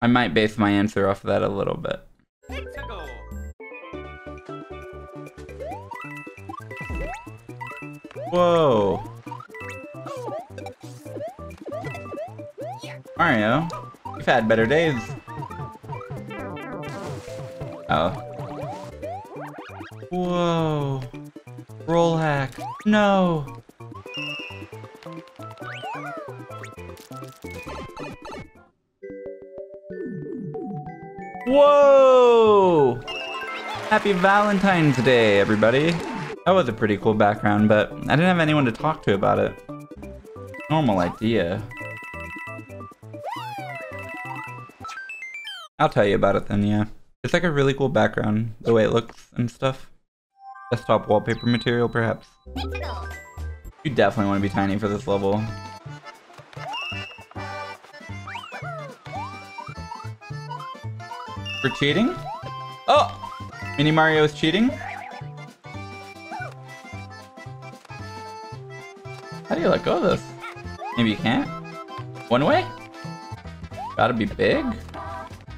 I might base my answer off of that a little bit. Whoa. Mario, you've had better days. Oh. Whoa. Roll hack. No. Whoa! Happy Valentine's Day, everybody. That was a pretty cool background, but I didn't have anyone to talk to about it. Normal idea. I'll tell you about it then, yeah. It's like a really cool background, the way it looks and stuff. Desktop wallpaper material, perhaps. You definitely want to be tiny for this level. For cheating? Oh! Mini Mario is cheating? How do you let go of this? Maybe you can't? One way? Gotta be big?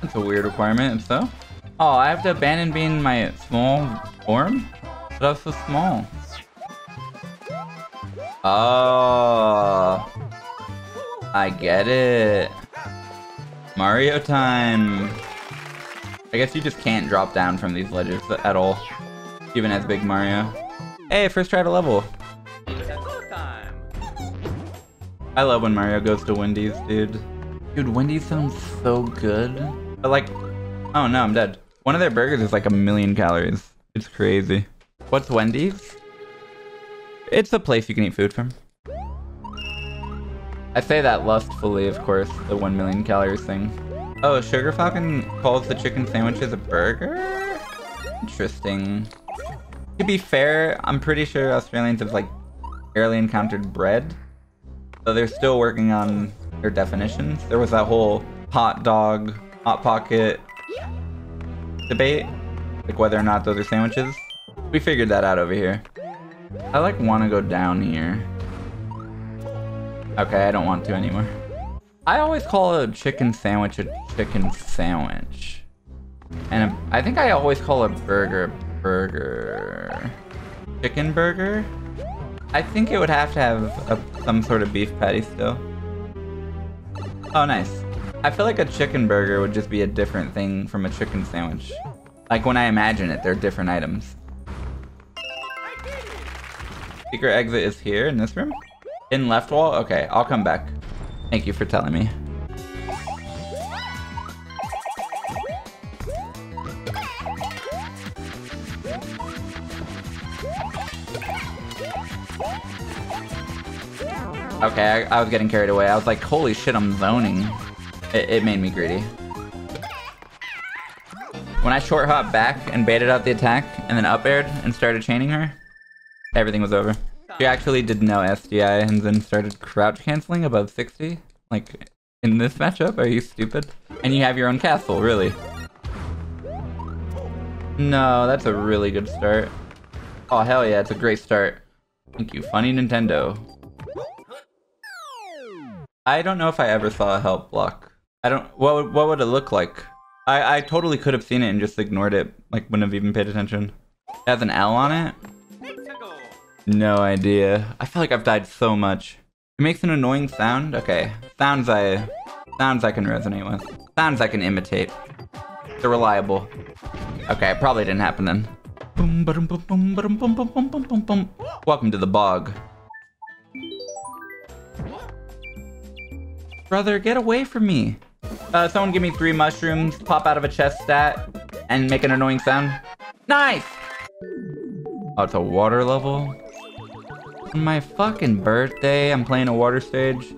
That's a weird requirement, if so. Oh, I have to abandon being my small form? But I was so small. Oh. I get it. Mario time. I guess you just can't drop down from these ledges at all. Even as Big Mario. Hey, first try to level. I love when Mario goes to Wendy's, dude. Dude, Wendy's sounds so good. But like, oh no, I'm dead. One of their burgers is like 1,000,000 calories. It's crazy. What's Wendy's? It's a place you can eat food from. I say that lustfully, of course, the 1,000,000 calories thing. Oh, Sugar Falcon calls the chicken sandwiches a burger? Interesting. To be fair, I'm pretty sure Australians have, like, barely encountered bread. So they're still working on their definitions. There was that whole hot dog, hot pocket debate. Like, whether or not those are sandwiches. We figured that out over here. I, like, want to go down here. Okay, I don't want to anymore. I always call a chicken sandwich. And I think I always call a burger. Chicken burger? I think it would have to have some sort of beef patty still. Oh, nice. I feel like a chicken burger would just be a different thing from a chicken sandwich. Like when I imagine it, they're different items. Secret exit is here in this room? In left wall? Okay, I'll come back. Thank you for telling me. Okay, I was getting carried away. I was like, holy shit, I'm zoning. It made me greedy. When I short hopped back and baited out the attack and then up aired and started chaining her, everything was over. She actually did no SDI and then started crouch canceling above 60. Like, in this matchup? Are you stupid? And you have your own castle, really. No, that's a really good start. Oh, hell yeah, it's a great start. Thank you, funny Nintendo. I don't know if I ever saw a help block. I don't... What would it look like? I totally could have seen it and just ignored it. Like, wouldn't have even paid attention. It has an L on it? No idea. I feel like I've died so much. It makes an annoying sound? Okay. Sounds I can resonate with. Sounds I can imitate. They're reliable. Okay, it probably didn't happen then. Boom, ba-dum, boom, boom, ba-dum, boom, boom, boom, boom, boom, boom. Welcome to the bog. Brother, get away from me. Someone give me 3 mushrooms, pop out of a chest stat, and make an annoying sound. Nice! Oh, it's a water level. On my fucking birthday, I'm playing a water stage.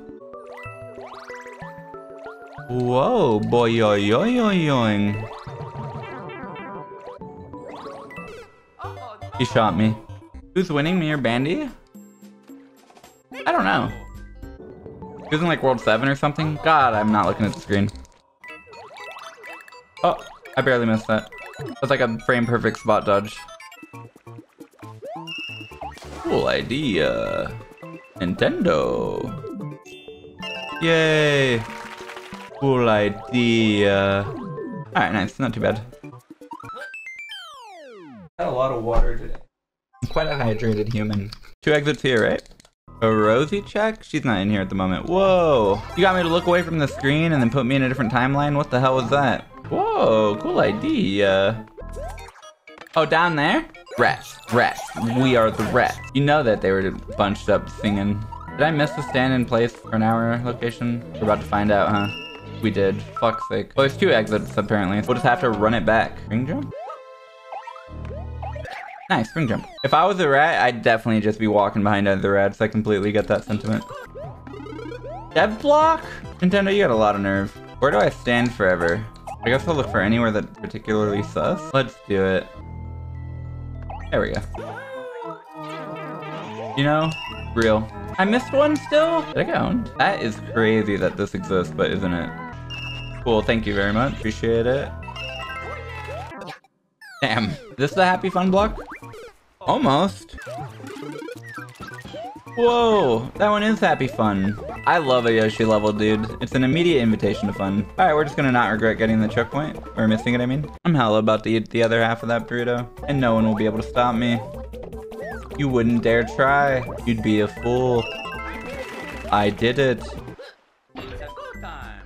Whoa, boy, yo, yo, yo, yoing. He shot me. Who's winning, me or Bandy? I don't know. Isn't like World 7 or something? God, I'm not looking at the screen. Oh, I barely missed that. That's like a frame perfect spot dodge. Cool idea. Nintendo. Yay. Cool idea. Alright, nice. Not too bad. Had a lot of water today. I'm quite a hydrated human. 2 exits here, right? A Rosie check? She's not in here at the moment. Whoa! You got me to look away from the screen and then put me in a different timeline? What the hell was that? Whoa, cool idea. Oh, down there? Rats. Rats. We are the rats. You know that they were bunched up singing. Did I miss the stand in place for an hour location? We're about to find out, huh? We did. Fuck's sake. Well, there's 2 exits, apparently. We'll just have to run it back. Ring jump? Nice, spring jump. If I was a rat, I'd definitely just be walking behind other rats. I completely get that sentiment. Dev block? Nintendo, you got a lot of nerve. Where do I stand forever? I guess I'll look for anywhere that's particularly sus. Let's do it. There we go. You know, real. I missed one still? Did I get owned? That is crazy that this exists, but isn't it? Cool, thank you very much. Appreciate it. Damn. Is this the happy fun block? Almost. Whoa, that one is happy fun. I love a Yoshi level, dude. It's an immediate invitation to fun. All right, we're just gonna not regret getting the checkpoint, or missing it, I mean. I'm hella about to eat the other half of that burrito, and no one will be able to stop me. You wouldn't dare try. You'd be a fool. I did it.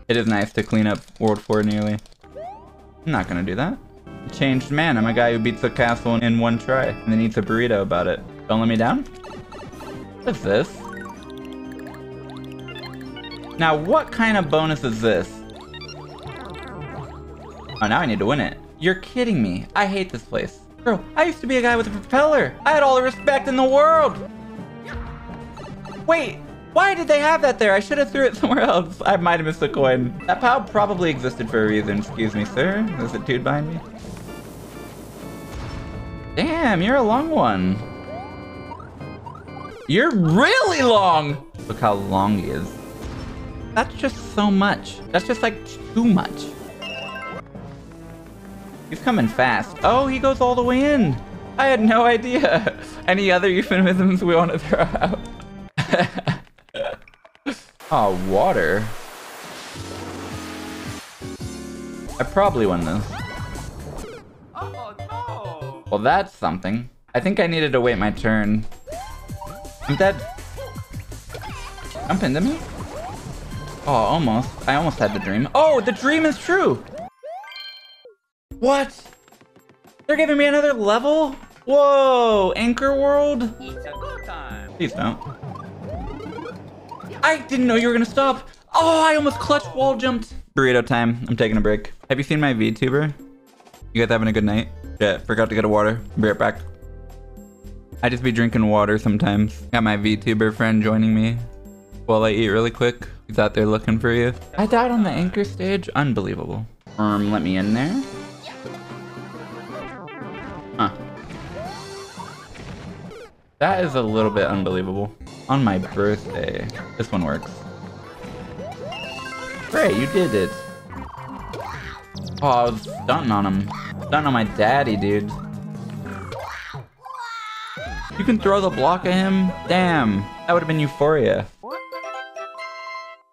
It is nice to clean up World 4 nearly. I'm not gonna do that. A changed man, I'm a guy who beats the castle in one try, and then eats a burrito about it. Don't let me down? What is this? Now what kind of bonus is this? Oh, now I need to win it. You're kidding me. I hate this place. Bro, I used to be a guy with a propeller. I had all the respect in the world. Wait, why did they have that there? I should have threw it somewhere else. I might have missed a coin. That POW probably existed for a reason. Excuse me, sir. There's a dude behind me. Damn, you're a long one. You're really long! Look how long he is. That's just so much. That's just like too much. He's coming fast. Oh, he goes all the way in. I had no idea. Any other euphemisms we want to throw out? Oh, water. I probably won this. Oh, no. Well, that's something. I think I needed to wait my turn. I'm dead. Jump into me? Oh, almost. I almost had the dream. Oh, the dream is true! What? They're giving me another level? Whoa, Anchor World? It's a good time. Please don't. I didn't know you were gonna stop. Oh, I almost clutch wall jumped. Burrito time. I'm taking a break. Have you seen my VTuber? You guys having a good night? Yeah, forgot to get a water. Be right back. I just be drinking water sometimes. Got my VTuber friend joining me while I eat really quick. He's out there looking for you. I died on the anchor stage. Unbelievable. Let me in there. Huh. That is a little bit unbelievable. On my birthday. This one works. Great, you did it. Oh, I was stunting on him. Stunting on my daddy, dude. You can throw the block at him? Damn, that would have been euphoria.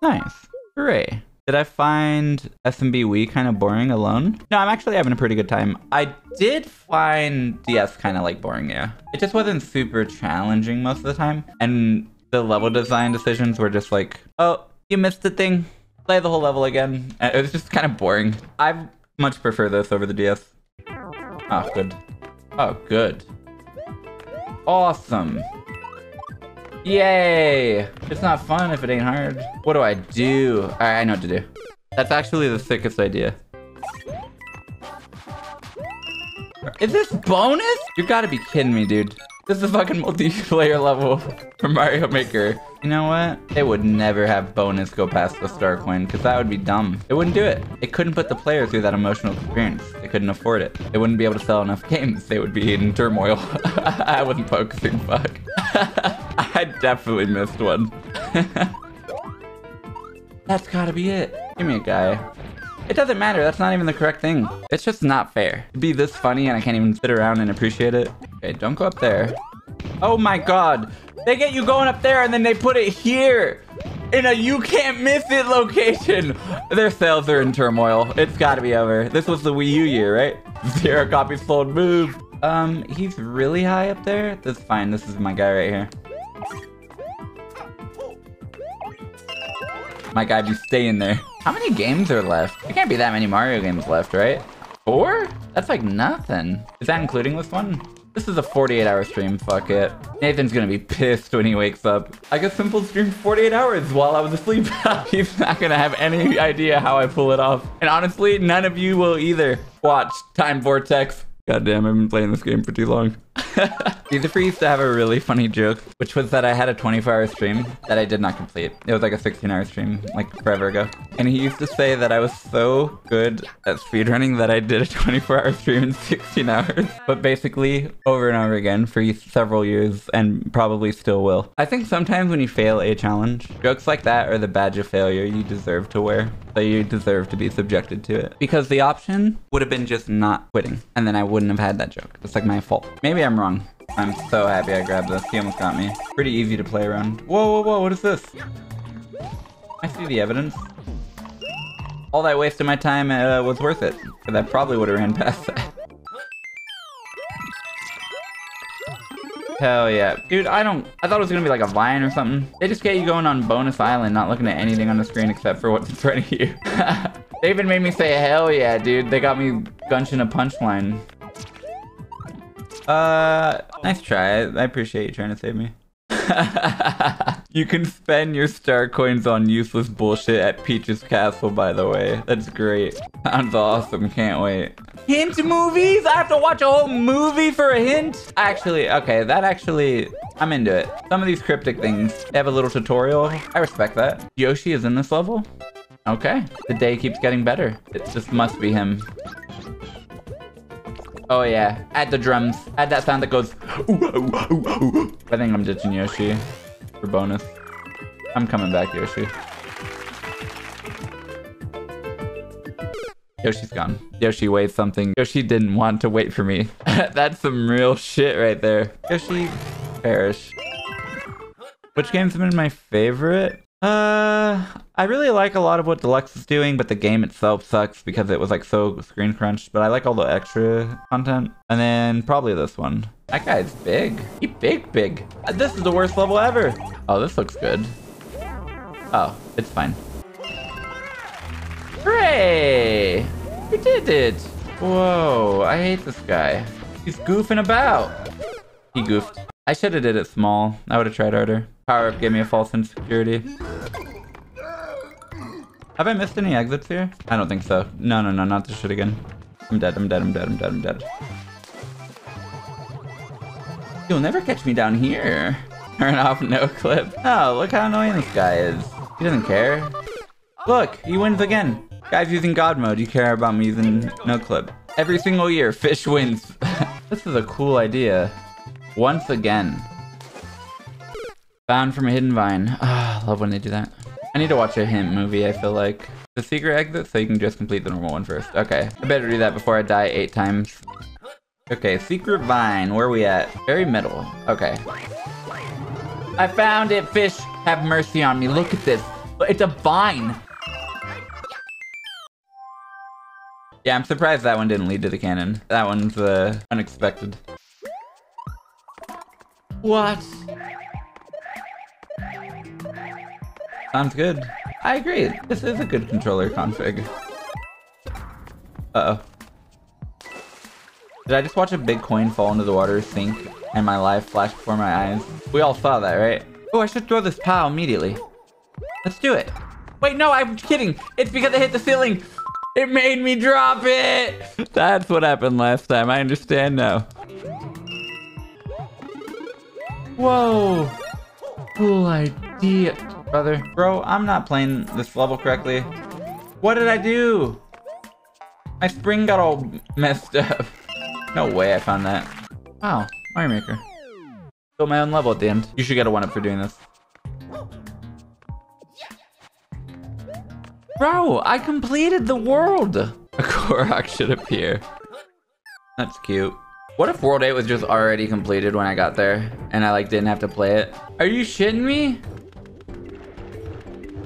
Nice. Hooray. Did I find SMBW kind of boring alone? No, I'm actually having a pretty good time. I did find DS kind of like boring, yeah. It just wasn't super challenging most of the time. And the level design decisions were just like, oh, you missed the thing. Play the whole level again. It was just kind of boring. I much prefer this over the DS. Oh, good. Oh, good. Awesome. Yay. It's not fun if it ain't hard. What do I do? All right, I know what to do. That's actually the sickest idea. Is this bonus? You gotta be kidding me, dude. This is a fucking multiplayer level for Mario Maker. You know what? They would never have bonus go past the star coin because that would be dumb. It wouldn't do it. It couldn't put the player through that emotional experience. They couldn't afford it. They wouldn't be able to sell enough games. They would be in turmoil. I wasn't focusing, fuck. I definitely missed one. That's gotta be it. Give me a guy. It doesn't matter, that's not even the correct thing. It's just not fair. It'd be this funny and I can't even sit around and appreciate it. Okay, don't go up there. Oh my god. They get you going up there and then they put it here in a you can't miss it location. Their sales are in turmoil. It's gotta be over. This was the Wii U year, right? 0 copies sold, move. He's really high up there? That's fine, this is my guy right here. My guy be staying there. How many games are left? There can't be that many Mario games left, right? 4? That's like nothing. Is that including this one? This is a 48-hour stream, fuck it. Nathan's gonna be pissed when he wakes up. I guess Simple streamed 48 hours while I was asleep. He's not gonna have any idea how I pull it off. And honestly, none of you will either. Watch, Time Vortex. Goddamn, I've been playing this game for too long. Ether used to have a really funny joke, which was that I had a 24-hour stream that I did not complete. It was like a 16-hour stream, like forever ago. And he used to say that I was so good at speedrunning that I did a 24-hour stream in 16 hours. But basically, over and over again for several years, and probably still will. I think sometimes when you fail a challenge, jokes like that are the badge of failure you deserve to wear. So you deserve to be subjected to it. Because the option would have been just not quitting. And then I wouldn't have had that joke. It's like my fault. Maybe I'm wrong. I'm so happy I grabbed this. He almost got me. Pretty easy to play around. Whoa, whoa, whoa, what is this? I see the evidence. All that waste of my time was worth it, because I probably would have ran past that. Hell yeah. Dude, I thought it was gonna be like a vine or something. They just get you going on Bonus Island, not looking at anything on the screen except for what's in front of you. They even made me say, hell yeah, dude. They got me gunching a punchline. Nice try. I appreciate you trying to save me. You can spend your star coins on useless bullshit at Peach's Castle, by the way. That's great. Sounds awesome. Can't wait. Hint movies? I have to watch a whole movie for a hint? Actually, okay, that actually... I'm into it. Some of these cryptic things, they have a little tutorial. I respect that. Yoshi is in this level? Okay. The day keeps getting better. It just must be him. Oh yeah, add the drums. Add that sound that goes. I think I'm ditching Yoshi for bonus. I'm coming back, Yoshi. Yoshi's gone. Yoshi weighed something. Yoshi didn't want to wait for me. That's some real shit right there. Yoshi, perish. Which game's been my favorite? I really like a lot of what Deluxe is doing, but the game itself sucks because it was like so screen crunched, but I like all the extra content. And then probably this one. That guy's big. He big. This is the worst level ever. Oh, this looks good. Oh, it's fine. Hooray! We did it. Whoa, I hate this guy. He's goofing about. He goofed. I should have did it small. I would have tried harder. Power up gave me a false sense of security. Have I missed any exits here? I don't think so. No, not this shit again. I'm dead. You'll never catch me down here. Turn off no clip. Oh, look how annoying this guy is. He doesn't care. Look, he wins again. Guy's using God mode. You care about me using no clip. Every single year, Fish wins. This is a cool idea. Once again. Found from a hidden vine. Ah, love when they do that. I need to watch a hint movie, I feel like. The secret exit, so you can just complete the normal one first. Okay, I better do that before I die 8 times. Okay, secret vine, where are we at? Very middle, okay. I found it, Fish! Have mercy on me, look at this. It's a vine! Yeah, I'm surprised that one didn't lead to the cannon. That one's, unexpected. What? Sounds good. I agree. This is a good controller config. Uh-oh. Did I just watch a big coin fall into the water, sink, and my life flash before my eyes? We all saw that, right? Oh, I should throw this pile immediately. Let's do it. Wait, no, I'm kidding. It's because I hit the ceiling. It made me drop it. That's what happened last time. I understand now. Whoa. Cool idea. Brother. Bro, I'm not playing this level correctly. What did I do? My spring got all messed up. No way I found that. Wow, Mario Maker. Built my own level at the end. You should get a 1-up for doing this. Bro, I completed the world. A Korok should appear. That's cute. What if World 8 was just already completed when I got there and I like didn't have to play it? Are you shitting me?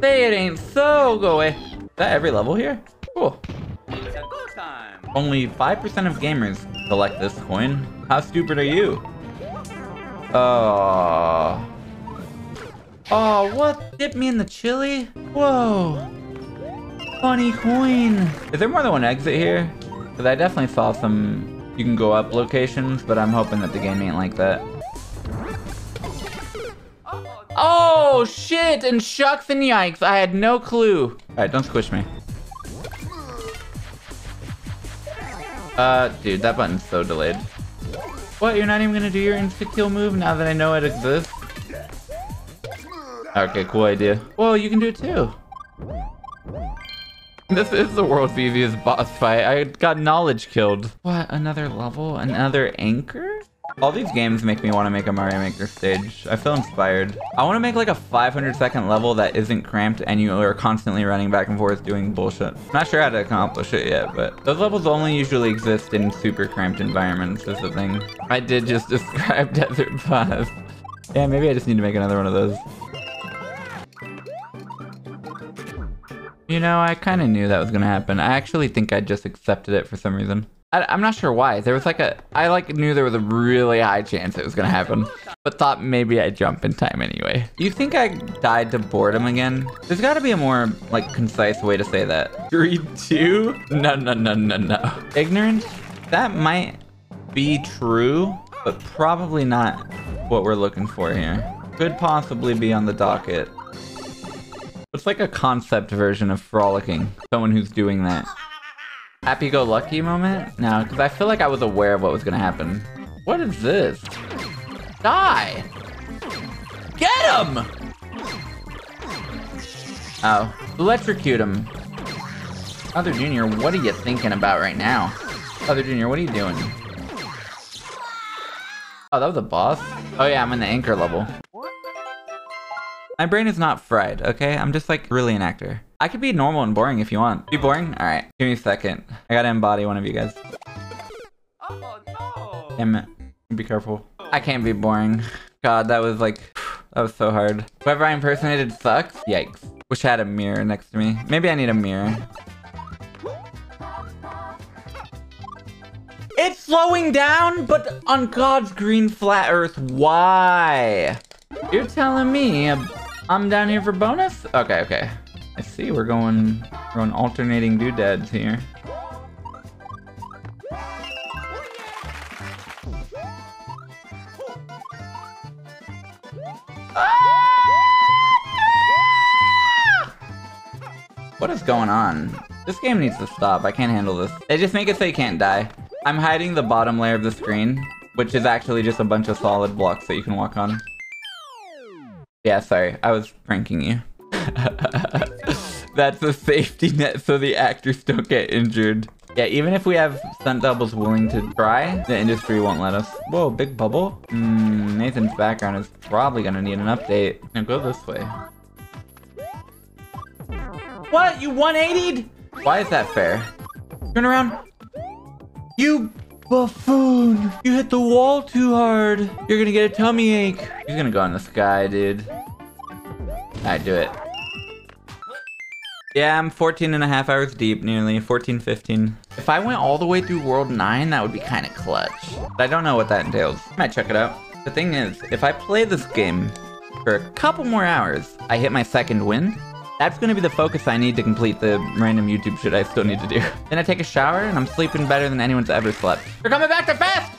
Say it ain't so, go away. Is that every level here? Cool. It's a go time. Only 5% of gamers collect this coin. How stupid are you? Oh. Oh, what? Dip me in the chili? Whoa. Funny coin. Is there more than one exit here? Because I definitely saw some... You can go up locations, but I'm hoping that the game ain't like that. Oh shit, and shucks and yikes, I had no clue. All right, don't squish me. Dude, that button's so delayed. What, you're not even gonna do your insta-kill move now that I know it exists? Okay, cool idea. Whoa, you can do it too. This is the world's easiest boss fight. I got knowledge killed. What, another level? Another anchor? All these games make me want to make a Mario Maker stage. I feel inspired. I want to make like a 500-second level that isn't cramped and you are constantly running back and forth doing bullshit. I'm not sure how to accomplish it yet, but those levels only usually exist in super cramped environments is the thing. I did just describe Desert Paws. Yeah, maybe I just need to make another one of those. You know, I kind of knew that was going to happen. I actually think I just accepted it for some reason. I'm not sure why. There was like a... I knew there was a really high chance it was going to happen, but thought maybe I'd jump in time anyway. You think I died to boredom again? There's got to be a more, like, concise way to say that. 3, 2... No. Ignorant? That might be true, but probably not what we're looking for here. Could possibly be on the docket. It's like a concept version of frolicking. Someone who's doing that. Happy-go-lucky moment? No, because I feel like I was aware of what was going to happen. What is this? Die! Get him! Oh. Electrocute him. Other Junior, what are you thinking about right now? Other Junior, what are you doing? Oh, that was a boss? Oh yeah, I'm in the anchor level. My brain is not fried, okay? I'm just like really an actor. I could be normal and boring if you want. Be boring? All right. Give me a second. I gotta embody one of you guys. Oh no! Damn it. Be careful. I can't be boring. God, that was like, that was so hard. Whoever I impersonated sucks. Yikes. Wish I had a mirror next to me. Maybe I need a mirror. It's slowing down, but on God's green flat earth, why? You're telling me I'm down here for bonus? Okay, okay. I see we're going alternating doodads here. Ah! What is going on? This game needs to stop. I can't handle this. They just make it so you can't die. I'm hiding the bottom layer of the screen, which is actually just a bunch of solid blocks that you can walk on. Yeah, sorry. I was pranking you. That's a safety net so the actors don't get injured. Yeah, even if we have stunt doubles willing to try, the industry won't let us. Whoa, big bubble? Nathan's background is probably gonna need an update. Now go this way. What? You 180'd? Why is that fair? Turn around. You buffoon! You hit the wall too hard. You're gonna get a tummy ache. He's gonna go in the sky, dude. Alright, do it. Yeah, I'm 14 and a half hours deep, nearly. 14, 15. If I went all the way through World 9, that would be kind of clutch. But I don't know what that entails. I might check it out. The thing is, if I play this game for a couple more hours, I hit my second win. That's gonna be the focus I need to complete the random YouTube shit I still need to do. Then I take a shower, and I'm sleeping better than anyone's ever slept. You're coming back to fast!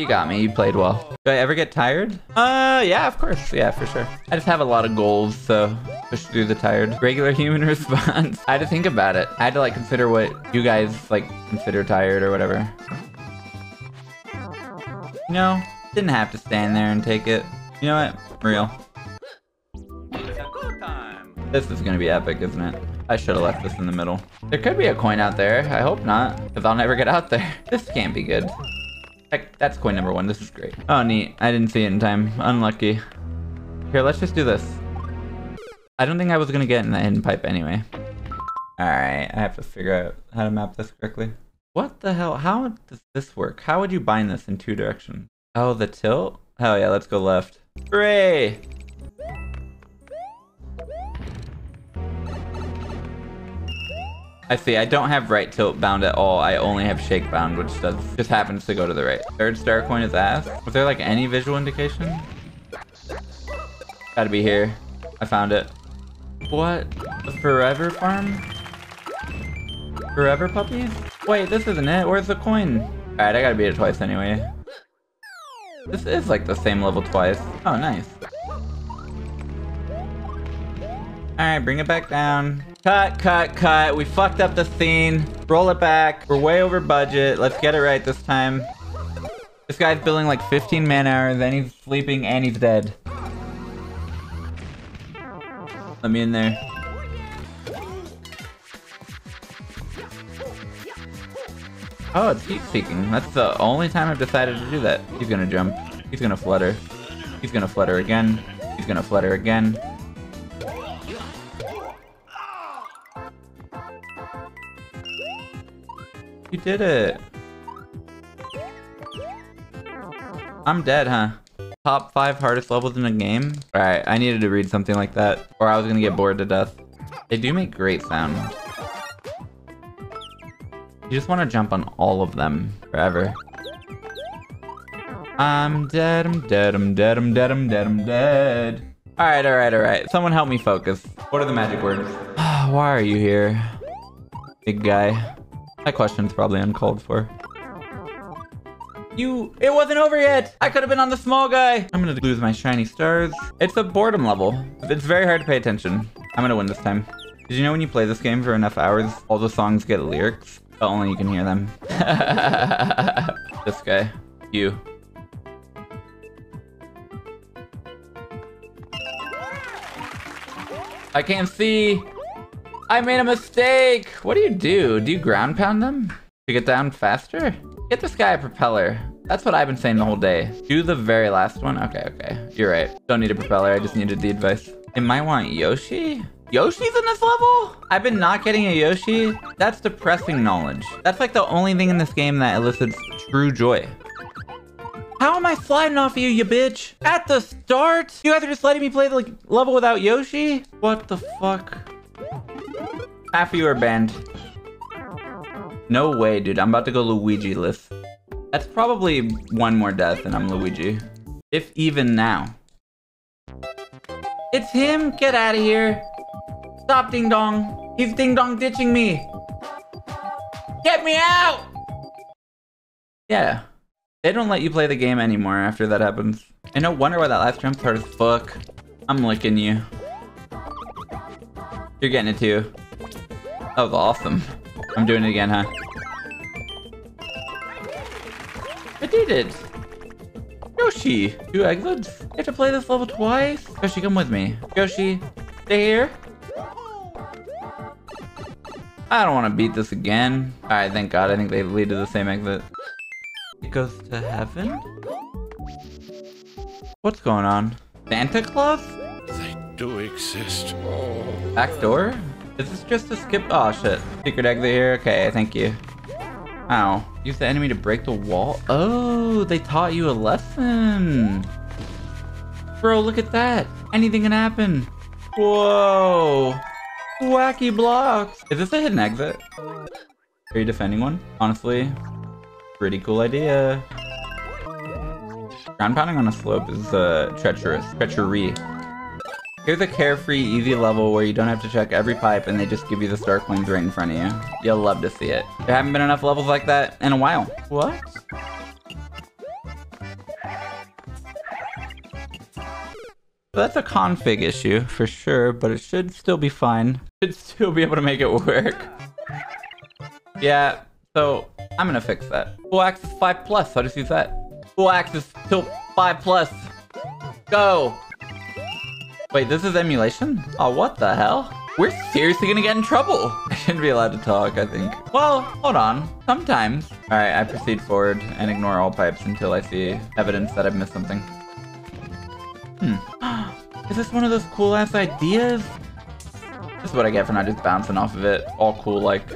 You got me. You played well. Do I ever get tired? Yeah, of course. Yeah, for sure. I just have a lot of goals, so push through the tired. Regular human response. I had to think about it. I had to, like, consider what you guys, like, consider tired or whatever. You know, didn't have to stand there and take it. You know what? For real. This is gonna be epic, isn't it? I should have left this in the middle. There could be a coin out there. I hope not, because I'll never get out there. This can't be good. That's coin number one. This is great. Oh, neat. I didn't see it in time. Unlucky. Here, let's just do this. I don't think I was going to get in the hidden pipe anyway. Alright, I have to figure out how to map this correctly. What the hell? How does this work? How would you bind this in two directions? Oh, the tilt? Hell yeah, let's go left. Hooray! I see, I don't have right tilt bound at all. I only have shake bound, which just happens to go to the right. Third star coin is ass. Was there like any visual indication? Gotta be here. I found it. What? The Forever Farm? Forever Puppies? Wait, this isn't it. Where's the coin? Alright, I gotta beat it twice anyway. This is like the same level twice. Oh, nice. Alright, bring it back down. Cut, cut, cut. We fucked up the scene. Roll it back. We're way over budget. Let's get it right this time. This guy's building like 15 man hours and he's sleeping and he's dead. Let me in there. Oh, it's heat seeking. That's the only time I've decided to do that. He's gonna jump. He's gonna flutter. He's gonna flutter again. He's gonna flutter again. You did it. I'm dead, huh? Top 5 hardest levels in a game? Alright, I needed to read something like that, or I was gonna get bored to death. They do make great sound. You just want to jump on all of them, forever. I'm dead, I'm dead, I'm dead, I'm dead, I'm dead, I'm dead. Alright, alright, alright. Someone help me focus. What are the magic words? Why are you here? Big guy. That question's probably uncalled for. It wasn't over yet! I could have been on the small guy! I'm gonna lose my shiny stars. It's a boredom level. It's very hard to pay attention. I'm gonna win this time. Did you know when you play this game for enough hours, all the songs get lyrics, but only you can hear them? This guy. You. I can't see! I made a mistake! What do you do? Do you ground pound them? To get down faster? Get this guy a propeller. That's what I've been saying the whole day. Do the very last one. Okay, okay. You're right. Don't need a propeller. I just needed the advice. They might want Yoshi? Yoshi's in this level? I've been not getting a Yoshi? That's depressing knowledge. That's like the only thing in this game that elicits true joy. How am I sliding off you, you bitch? At the start? You guys are just letting me play the level without Yoshi? What the fuck? Half of you are banned. No way, dude. I'm about to go Luigi-less. That's probably one more death and I'm Luigi. If even now. It's him! Get out of here! Stop, Ding Dong! He's Ding Dong ditching me! Get me out! Yeah. They don't let you play the game anymore after that happens. And no wonder why that last jump's hard as fuck. I'm licking you. You're getting it too. That was awesome. I'm doing it again, huh? I did it! Yoshi! 2 exits? You have to play this level twice? Yoshi, come with me. Yoshi, stay here. I don't want to beat this again. Alright, thank God. I think they lead to the same exit. It goes to heaven? What's going on? Santa Claus? They do exist. Back door? Is this just a skip? Oh shit. Secret exit here? Okay, thank you. Ow. Use the enemy to break the wall? Oh, they taught you a lesson. Bro, look at that. Anything can happen. Whoa. Wacky blocks. Is this a hidden exit? Are you defending one? Honestly, pretty cool idea. Ground pounding on a slope is treacherous. Treachery. Here's a carefree, easy level where you don't have to check every pipe and they just give you the star coins right in front of you. You'll love to see it. There haven't been enough levels like that in a while. What? That's a config issue for sure, but it should still be fine. Should still be able to make it work. Yeah, so I'm gonna fix that. Full axis 5 plus, so I'll just use that. Full axis till 5 plus. Go! Wait, this is emulation? Oh, what the hell? We're seriously gonna get in trouble. I shouldn't be allowed to talk, I think. Well, hold on. Sometimes. All right, I proceed forward and ignore all pipes until I see evidence that I've missed something. Hmm. Is this one of those cool-ass ideas? This is what I get for not just bouncing off of it. All cool-like.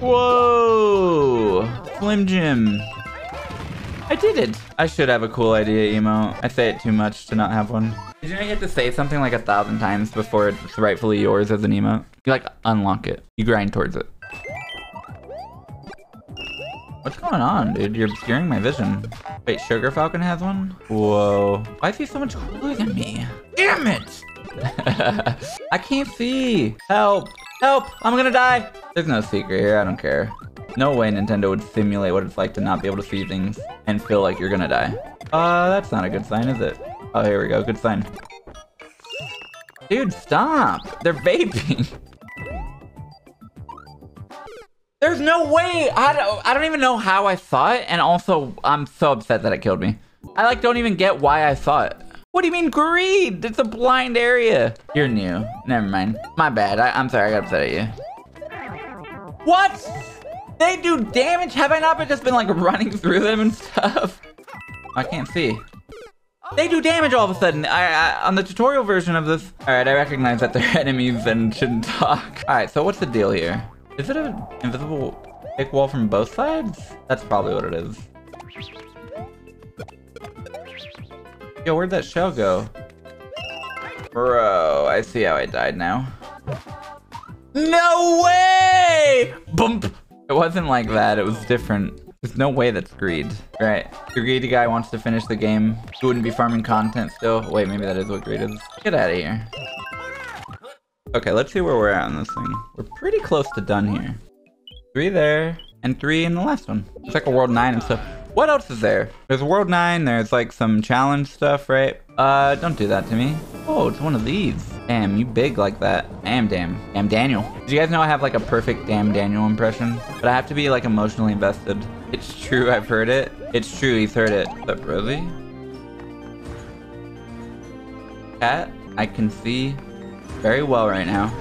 Whoa! Slim Jim. I did it! I should have a cool idea emote. I say it too much to not have one. Did you know you have to say something like 1,000 times before it's rightfully yours as an emote? You like unlock it. You grind towards it. What's going on, dude? You're obscuring my vision. Wait, Sugar Falcon has one? Whoa. Why is he so much cooler than me? Damn it! I can't see! Help! Help! I'm gonna die! There's no secret here. I don't care. No way Nintendo would simulate what it's like to not be able to see things and feel like you're gonna die. That's not a good sign, is it? Oh, here we go. Good sign. Dude, stop! They're vaping! There's no way! I don't even know how I saw it, and also, I'm so upset that it killed me. I, like, don't even get why I saw it. What do you mean greed? It's a blind area. You're new. Never mind. My bad. I'm sorry I got upset at you. What? They do damage? Have I not been just been like running through them and stuff? I can't see. They do damage all of a sudden. I on the tutorial version of this. All right, I recognize that they're enemies and shouldn't talk. All right, so what's the deal here? Is it an invisible thick wall from both sides? That's probably what it is. Yo, where'd that shell go? Bro, I see how I died now. No way! Bump! It wasn't like that, it was different. There's no way that's greed. All right, the greedy guy wants to finish the game. He wouldn't be farming content still. Wait, maybe that is what greed is. Get out of here. Okay, let's see where we're at on this thing. We're pretty close to done here. 3 there, and 3 in the last one. It's like a World 9 and stuff. What else is there? There's World 9, there's like some challenge stuff, right? Don't do that to me. Oh, it's one of these. Damn, you big like that. Damn Daniel. Did you guys know I have like a perfect damn Daniel impression? But I have to be like emotionally invested. It's true, I've heard it. It's true, he's heard it. What's up, Rosie? Cat, I can see very well right now.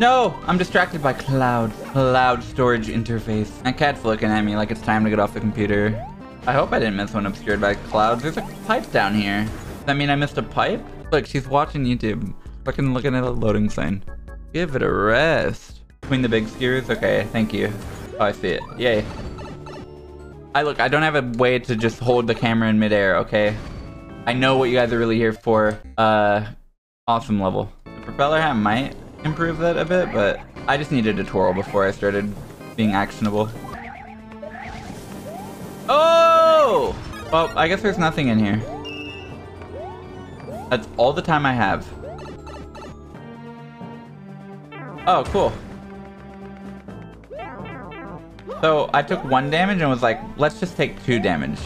No, I'm distracted by clouds. Cloud storage interface. That cat's looking at me like it's time to get off the computer. I hope I didn't miss one obscured by clouds. There's a pipe down here. Does that mean I missed a pipe? Look, she's watching YouTube. Fucking looking at a loading sign. Give it a rest. Between the big skewers? Okay, thank you. Oh, I see it. Yay. I don't have a way to just hold the camera in midair, okay? I know what you guys are really here for. Awesome level. The propeller hat might improve that a bit, but I just needed a tutorial before I started being actionable. Oh! Well, I guess there's nothing in here. That's all the time I have. Oh, cool. So I took 1 damage and was like, let's just take 2 damage.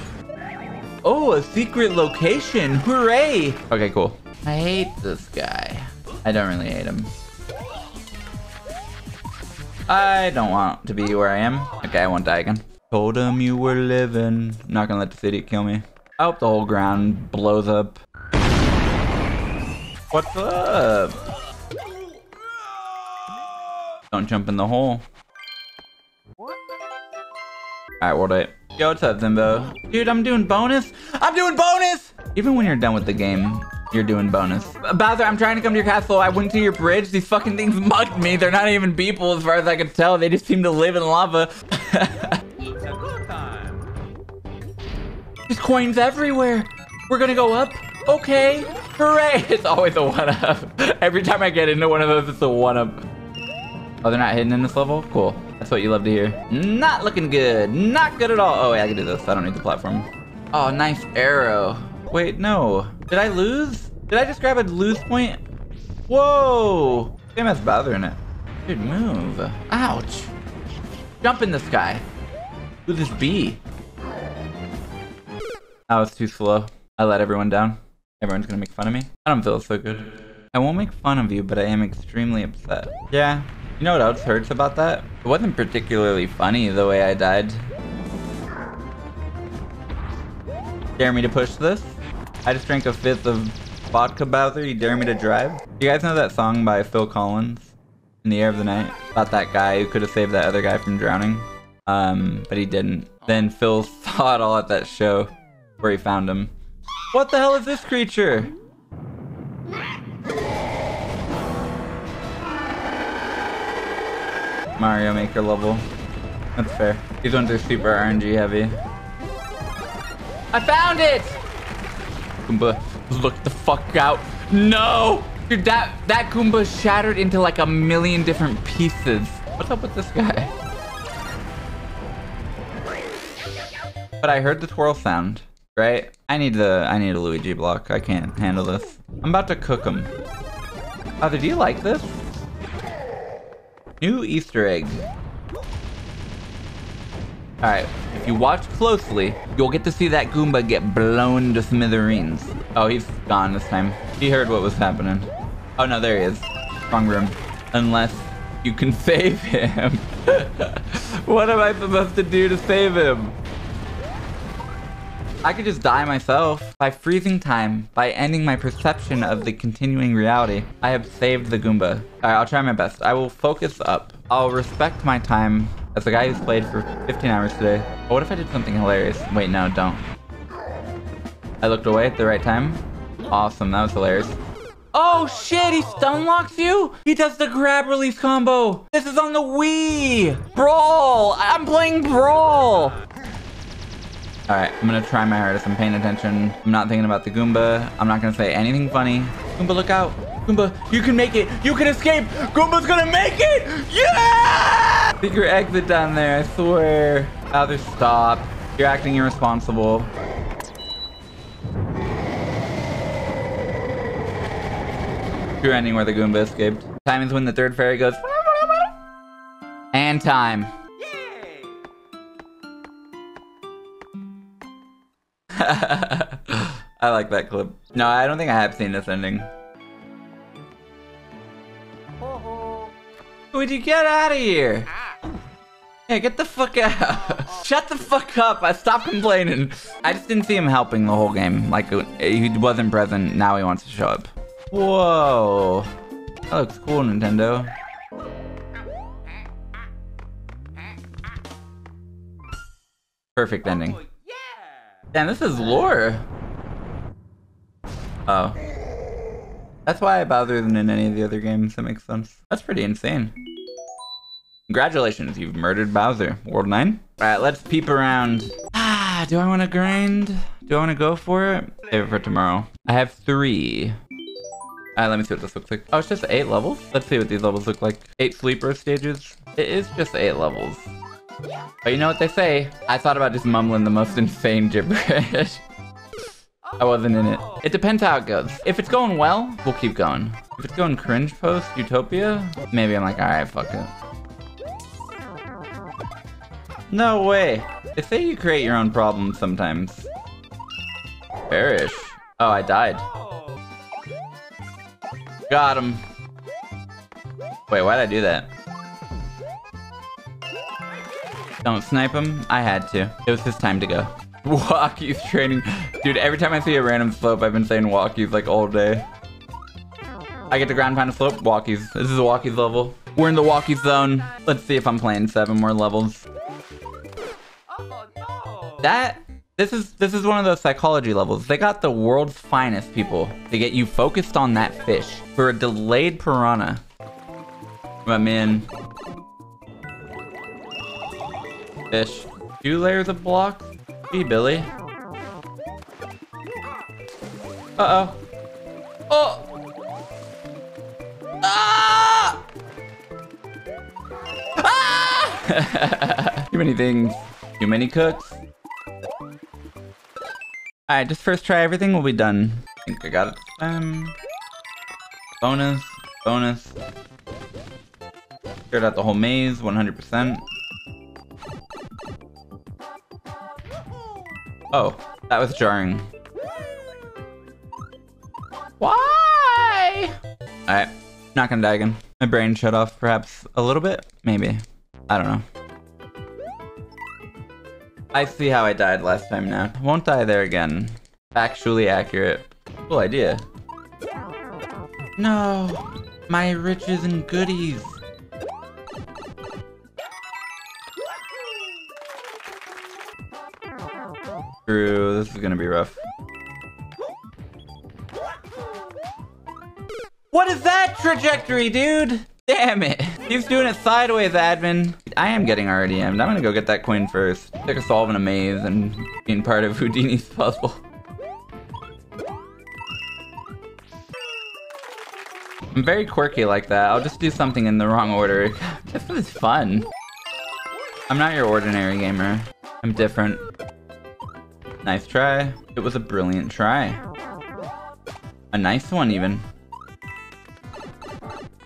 Oh, a secret location. Hooray. Okay, cool. I hate this guy. I don't really hate him. I don't want to be where I am. Okay, I won't die again. Told him you were living. I'm not gonna let this idiot kill me. I hope the whole ground blows up. What's up? Don't jump in the hole. Alright, World 8. Yo, what's up, Zimbo? Dude, I'm doing bonus. I'm doing bonus! Even when you're done with the game, you're doing bonus. Bowser, I'm trying to come to your castle. I went to your bridge. These fucking things mugged me. They're not even people as far as I can tell. They just seem to live in lava. There's coins everywhere. We're gonna go up. Okay. Hooray. It's always a 1-up. Every time I get into one of those, it's a 1-up. Oh, they're not hidden in this level? Cool. That's what you love to hear. Not looking good. Not good at all. Oh, wait, I can do this. I don't need the platform. Oh, nice arrow. Wait, no. Did I lose? Did I just grab a lose point? Whoa. Game has Bowser in it. Good move. Ouch. Jump in the sky. Who this be? That was too slow. I let everyone down. Everyone's gonna make fun of me. I don't feel so good. I won't make fun of you, but I am extremely upset. Yeah. You know what else hurts about that? It wasn't particularly funny the way I died. Dare me to push this? I just drank a fifth of vodka, Bowser. You dare me to drive? You guys know that song by Phil Collins? In the Air of the Night? About that guy who could have saved that other guy from drowning. But he didn't. Then Phil saw it all at that show where he found him. What the hell is this creature? Mario Maker level. That's fair. These ones are super RNG heavy. I found it! Goomba, look the fuck out. No! Dude, that Goomba shattered into like a million different pieces. What's up with this guy? But I heard the twirl sound, right? I need a Luigi block. I can't handle this. I'm about to cook him. Father, do you like this? New Easter egg. Alright, if you watch closely, you'll get to see that Goomba get blown to smithereens. Oh, he's gone this time. He heard what was happening. Oh no, there he is. Wrong room. Unless you can save him. What am I supposed to do to save him? I could just die myself. By freezing time, by ending my perception of the continuing reality, I have saved the Goomba. Alright, I'll try my best. I will focus up. I'll respect my time as the guy who's played for 15 hours today. But what if I did something hilarious? Wait, no, don't. I looked away at the right time. Awesome, that was hilarious. Oh shit, he stun locks you? He does the grab release combo. This is on the Wii. Brawl, I'm playing Brawl. All right, I'm gonna try my hardest. I'm paying attention. I'm not thinking about the Goomba. I'm not gonna say anything funny. Goomba, look out. Goomba, you can make it. You can escape. Goomba's gonna make it. Yeah! Secret exit down there, I swear. Bowser, stop. You're acting irresponsible. True ending where the Goomba escaped. Time is when the third fairy goes. And time. Yay! I like that clip. No, I don't think I have seen this ending. Would you get out of here? Yeah, get the fuck out. Shut the fuck up. I stopped complaining. I just didn't see him helping the whole game. Like, he wasn't present. Now he wants to show up. Whoa, that looks cool, Nintendo. Perfect ending. Damn, this is lore. Oh. That's why I bother than in any of the other games. That makes sense. That's pretty insane. Congratulations, you've murdered Bowser. World 9? Alright, let's peep around. Ah, do I want to grind? Do I want to go for it? Save it for tomorrow. I have 3. Alright, let me see what this looks like. Oh, it's just 8 levels? Let's see what these levels look like. 8 sleeper stages. It is just 8 levels. But you know what they say? I thought about just mumbling the most insane gibberish. I wasn't in it. It depends how it goes. If it's going well, we'll keep going. If it's going cringe post Utopia, maybe I'm like, alright, fuck it. No way. They say you create your own problems sometimes. Perish. Oh, I died. Got him. Wait, why'd I do that? Don't snipe him. I had to. It was his time to go. Walkies training. Dude, every time I see a random slope, I've been saying walkies like all day. I get to ground pound a slope. Walkies. This is a walkies level. We're in the walkies zone. Let's see if I'm playing 7 more levels. That... This is one of those psychology levels. They got the world's finest people to get you focused on that fish for a delayed piranha. My man. Fish. 2 layers of blocks? Gee, Billy. Uh-oh. Oh! Ah! Ah! Too many things. Too many cooks. Alright, just first try everything, we'll be done. I think I got it. Bonus. Bonus. Cleared out the whole maze, 100%. Oh, that was jarring. Why? Alright, not gonna die again. My brain shut off perhaps a little bit? Maybe. I don't know. I see how I died last time now. Won't die there again. Factually accurate. Cool idea. No! My riches and goodies! True, this is gonna be rough. What is that trajectory, dude? Damn it! He's doing it sideways, admin. I am getting RDM'd. I'm gonna go get that coin first. It's like solving a maze and being part of Houdini's puzzle. I'm very quirky like that. I'll just do something in the wrong order. This is fun. I'm not your ordinary gamer. I'm different. Nice try. It was a brilliant try. A nice one, even.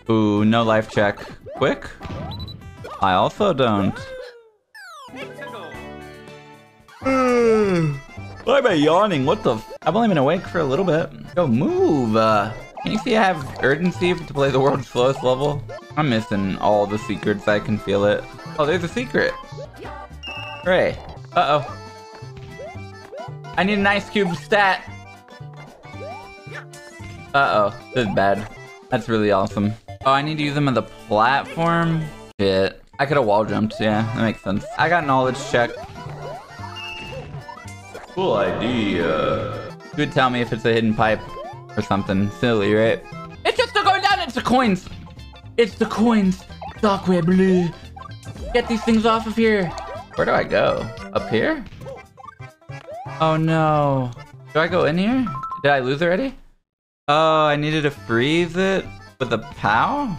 Ooh, no life check. Quick? I also don't. Why am I yawning? What the f- I've only been awake for a little bit. Yo, move! Can you see I have urgency to play the world's slowest level? I'm missing all the secrets. I can feel it. Oh, there's a secret. Hooray. Uh-oh. I need an ice cube stat. Uh-oh, this is bad. That's really awesome. Oh, I need to use them on the platform? Shit. I could have wall jumped, yeah, that makes sense. I got knowledge check. Cool idea. You would tell me if it's a hidden pipe or something silly, right? It's just still going down, it's the coins! It's the coins! Dark web blue. Get these things off of here. Where do I go? Up here? Oh no. Do I go in here? Did I lose already? Oh, I needed to freeze it with a POW?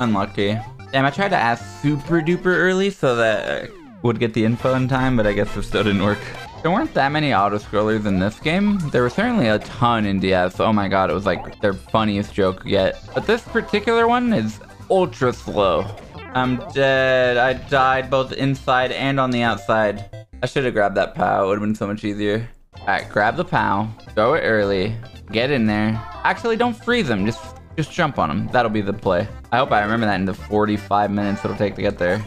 Unlucky. Damn, I tried to ask super duper early so that I would get the info in time, but I guess it still didn't work. There weren't that many auto-scrollers in this game. There were certainly a ton in DS. Oh my god, it was like their funniest joke yet. But this particular one is ultra slow. I'm dead. I died both inside and on the outside. I should have grabbed that POW. It would have been so much easier. Alright, grab the POW. Throw it early. Get in there. Actually, don't freeze him. Just jump on him. That'll be the play. I hope I remember that in the 45 minutes it'll take to get there.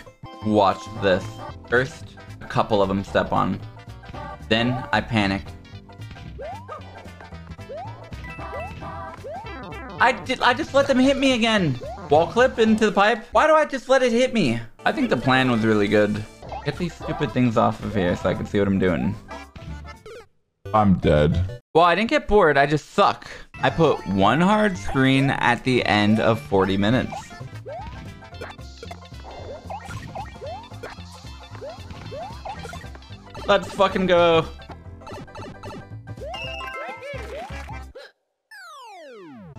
Watch this. First, a couple of them step on. Then, I panic. I just let them hit me again. Wall clip into the pipe. Why do I just let it hit me? I think the plan was really good. Get these stupid things off of here so I can see what I'm doing. I'm dead. Well, I didn't get bored. I just suck. I put one hard screen at the end of 40 minutes. Let's fucking go.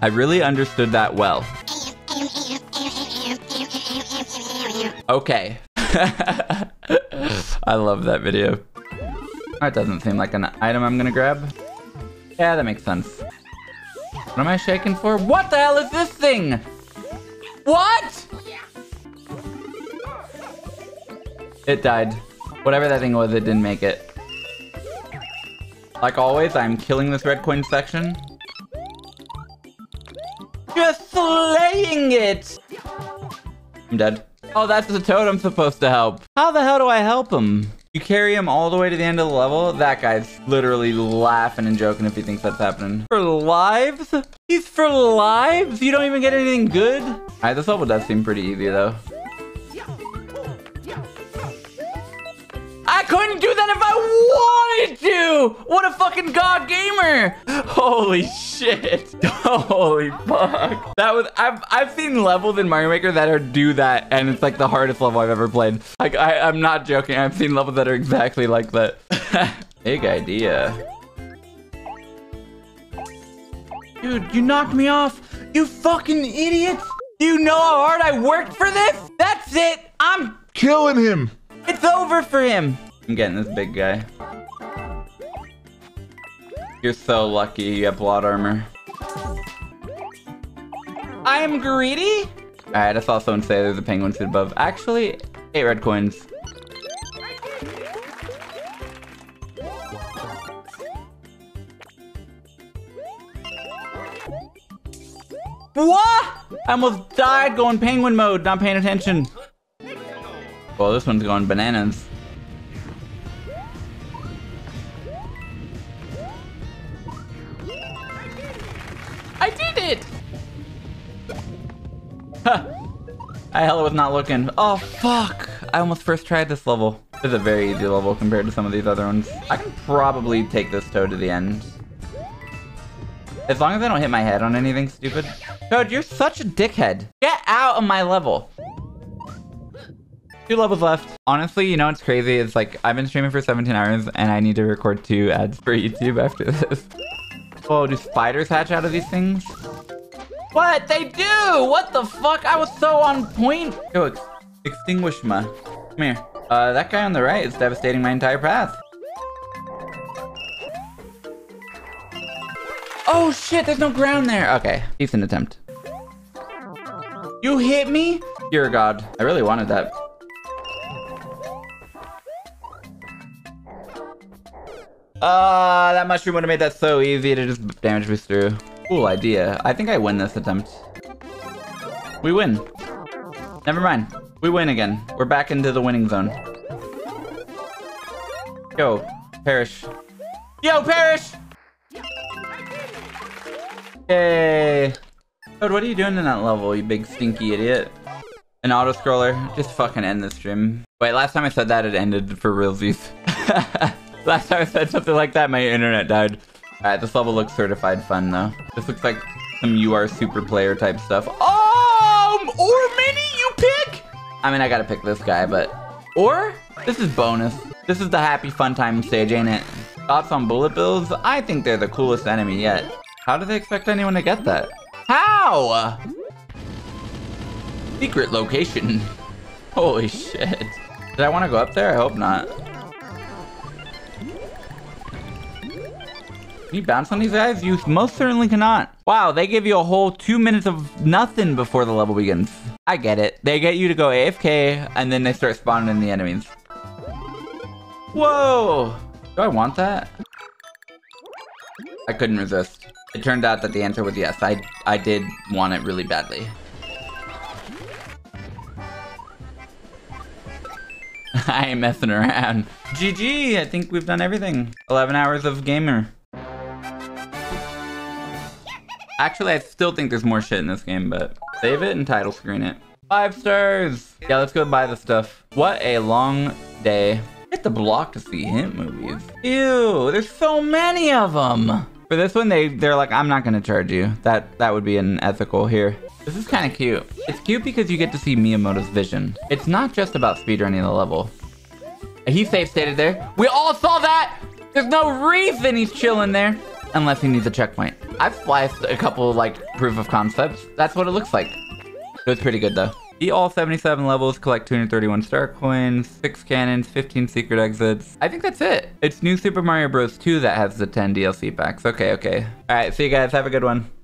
I really understood that well. Okay. I love that video. That doesn't seem like an item I'm gonna grab. Yeah, that makes sense. What am I shaking for? What the hell is this thing? What? It died. Whatever that thing was, it didn't make it. Like always, I'm killing this red coin section. Just slaying it! I'm dead. Oh, that's the toad I'm supposed to help. How the hell do I help him? You carry him all the way to the end of the level? That guy's literally laughing and joking if he thinks that's happening. For lives? He's for lives? You don't even get anything good? Alright, this level does seem pretty easy though. I couldn't do that if I wanted to! What a fucking god gamer! Holy shit. Holy fuck. That was... I've seen levels in Mario Maker that do that, and it's like the hardest level I've ever played. Like, I'm not joking. I've seen levels that are exactly like that. Big idea. Dude, you knocked me off. You fucking idiots! Do you know how hard I worked for this? That's it! I'm killing him! It's over for him! I'm getting this big guy. You're so lucky you have plot armor. I am greedy? Alright, I saw someone say there's a penguin suit above. Actually, 8 red coins. What? I almost died going penguin mode, not paying attention. Well, this one's going bananas. I did it! Huh. I hella was not looking. Oh, fuck. I almost first tried this level. It's a very easy level compared to some of these other ones. I can probably take this toad to the end. As long as I don't hit my head on anything stupid. Toad, you're such a dickhead. Get out of my level. 2 levels left. Honestly, you know what's crazy? It's like, I've been streaming for 17 hours and I need to record 2 ads for YouTube after this. Oh, do spiders hatch out of these things? What? They do! What the fuck? I was so on point! Yo, extinguish ma. Come here. That guy on the right is devastating my entire path. Oh shit, there's no ground there! Okay, decent attempt. You hit me? You're a god. I really wanted that. That mushroom would have made that so easy to just damage me through. Cool idea. I think I win this attempt. We win. Never mind. We win again. We're back into the winning zone. Go. Perish. Yo, Parrish! Hey. Toad, what are you doing in that level, you big stinky idiot? An auto-scroller? Just fucking end the stream. Wait, last time I said that, it ended for realsies. Last time I said something like that, my internet died. Alright, this level looks certified fun, though. This looks like some you are super player type stuff. Or mini, you pick? I mean, I gotta pick this guy, but... Or? This is bonus. This is the happy fun time stage, ain't it? Thoughts on bullet bills? I think they're the coolest enemy yet. How do they expect anyone to get that? How? Secret location. Holy shit. Did I want to go up there? I hope not. Can you bounce on these guys? You most certainly cannot. Wow, they give you a whole 2 minutes of nothing before the level begins. I get it. They get you to go AFK, and then they start spawning in the enemies. Whoa! Do I want that? I couldn't resist. It turned out that the answer was yes. I did want it really badly. I ain't messing around. GG! I think we've done everything. 11 hours of gamer. Actually, I still think there's more shit in this game, but save it and title screen it. 5 stars! Yeah, let's go buy the stuff. What a long day. Hit the block to see hint movies. Ew, there's so many of them. For this one, they're like, I'm not gonna charge you. That would be unethical here. This is kind of cute. It's cute because you get to see Miyamoto's vision. It's not just about speedrunning the level. He safe stated there. We all saw that. There's no reason he's chilling there. Unless he needs a checkpoint. I've spliced a couple like proof of concepts. That's what it looks like. It was pretty good though. Eat all 77 levels, collect 231 star coins, 6 cannons, 15 secret exits. I think that's it. It's New Super Mario Bros. 2 that has the 10 DLC packs. Okay. All right, see you guys. Have a good one.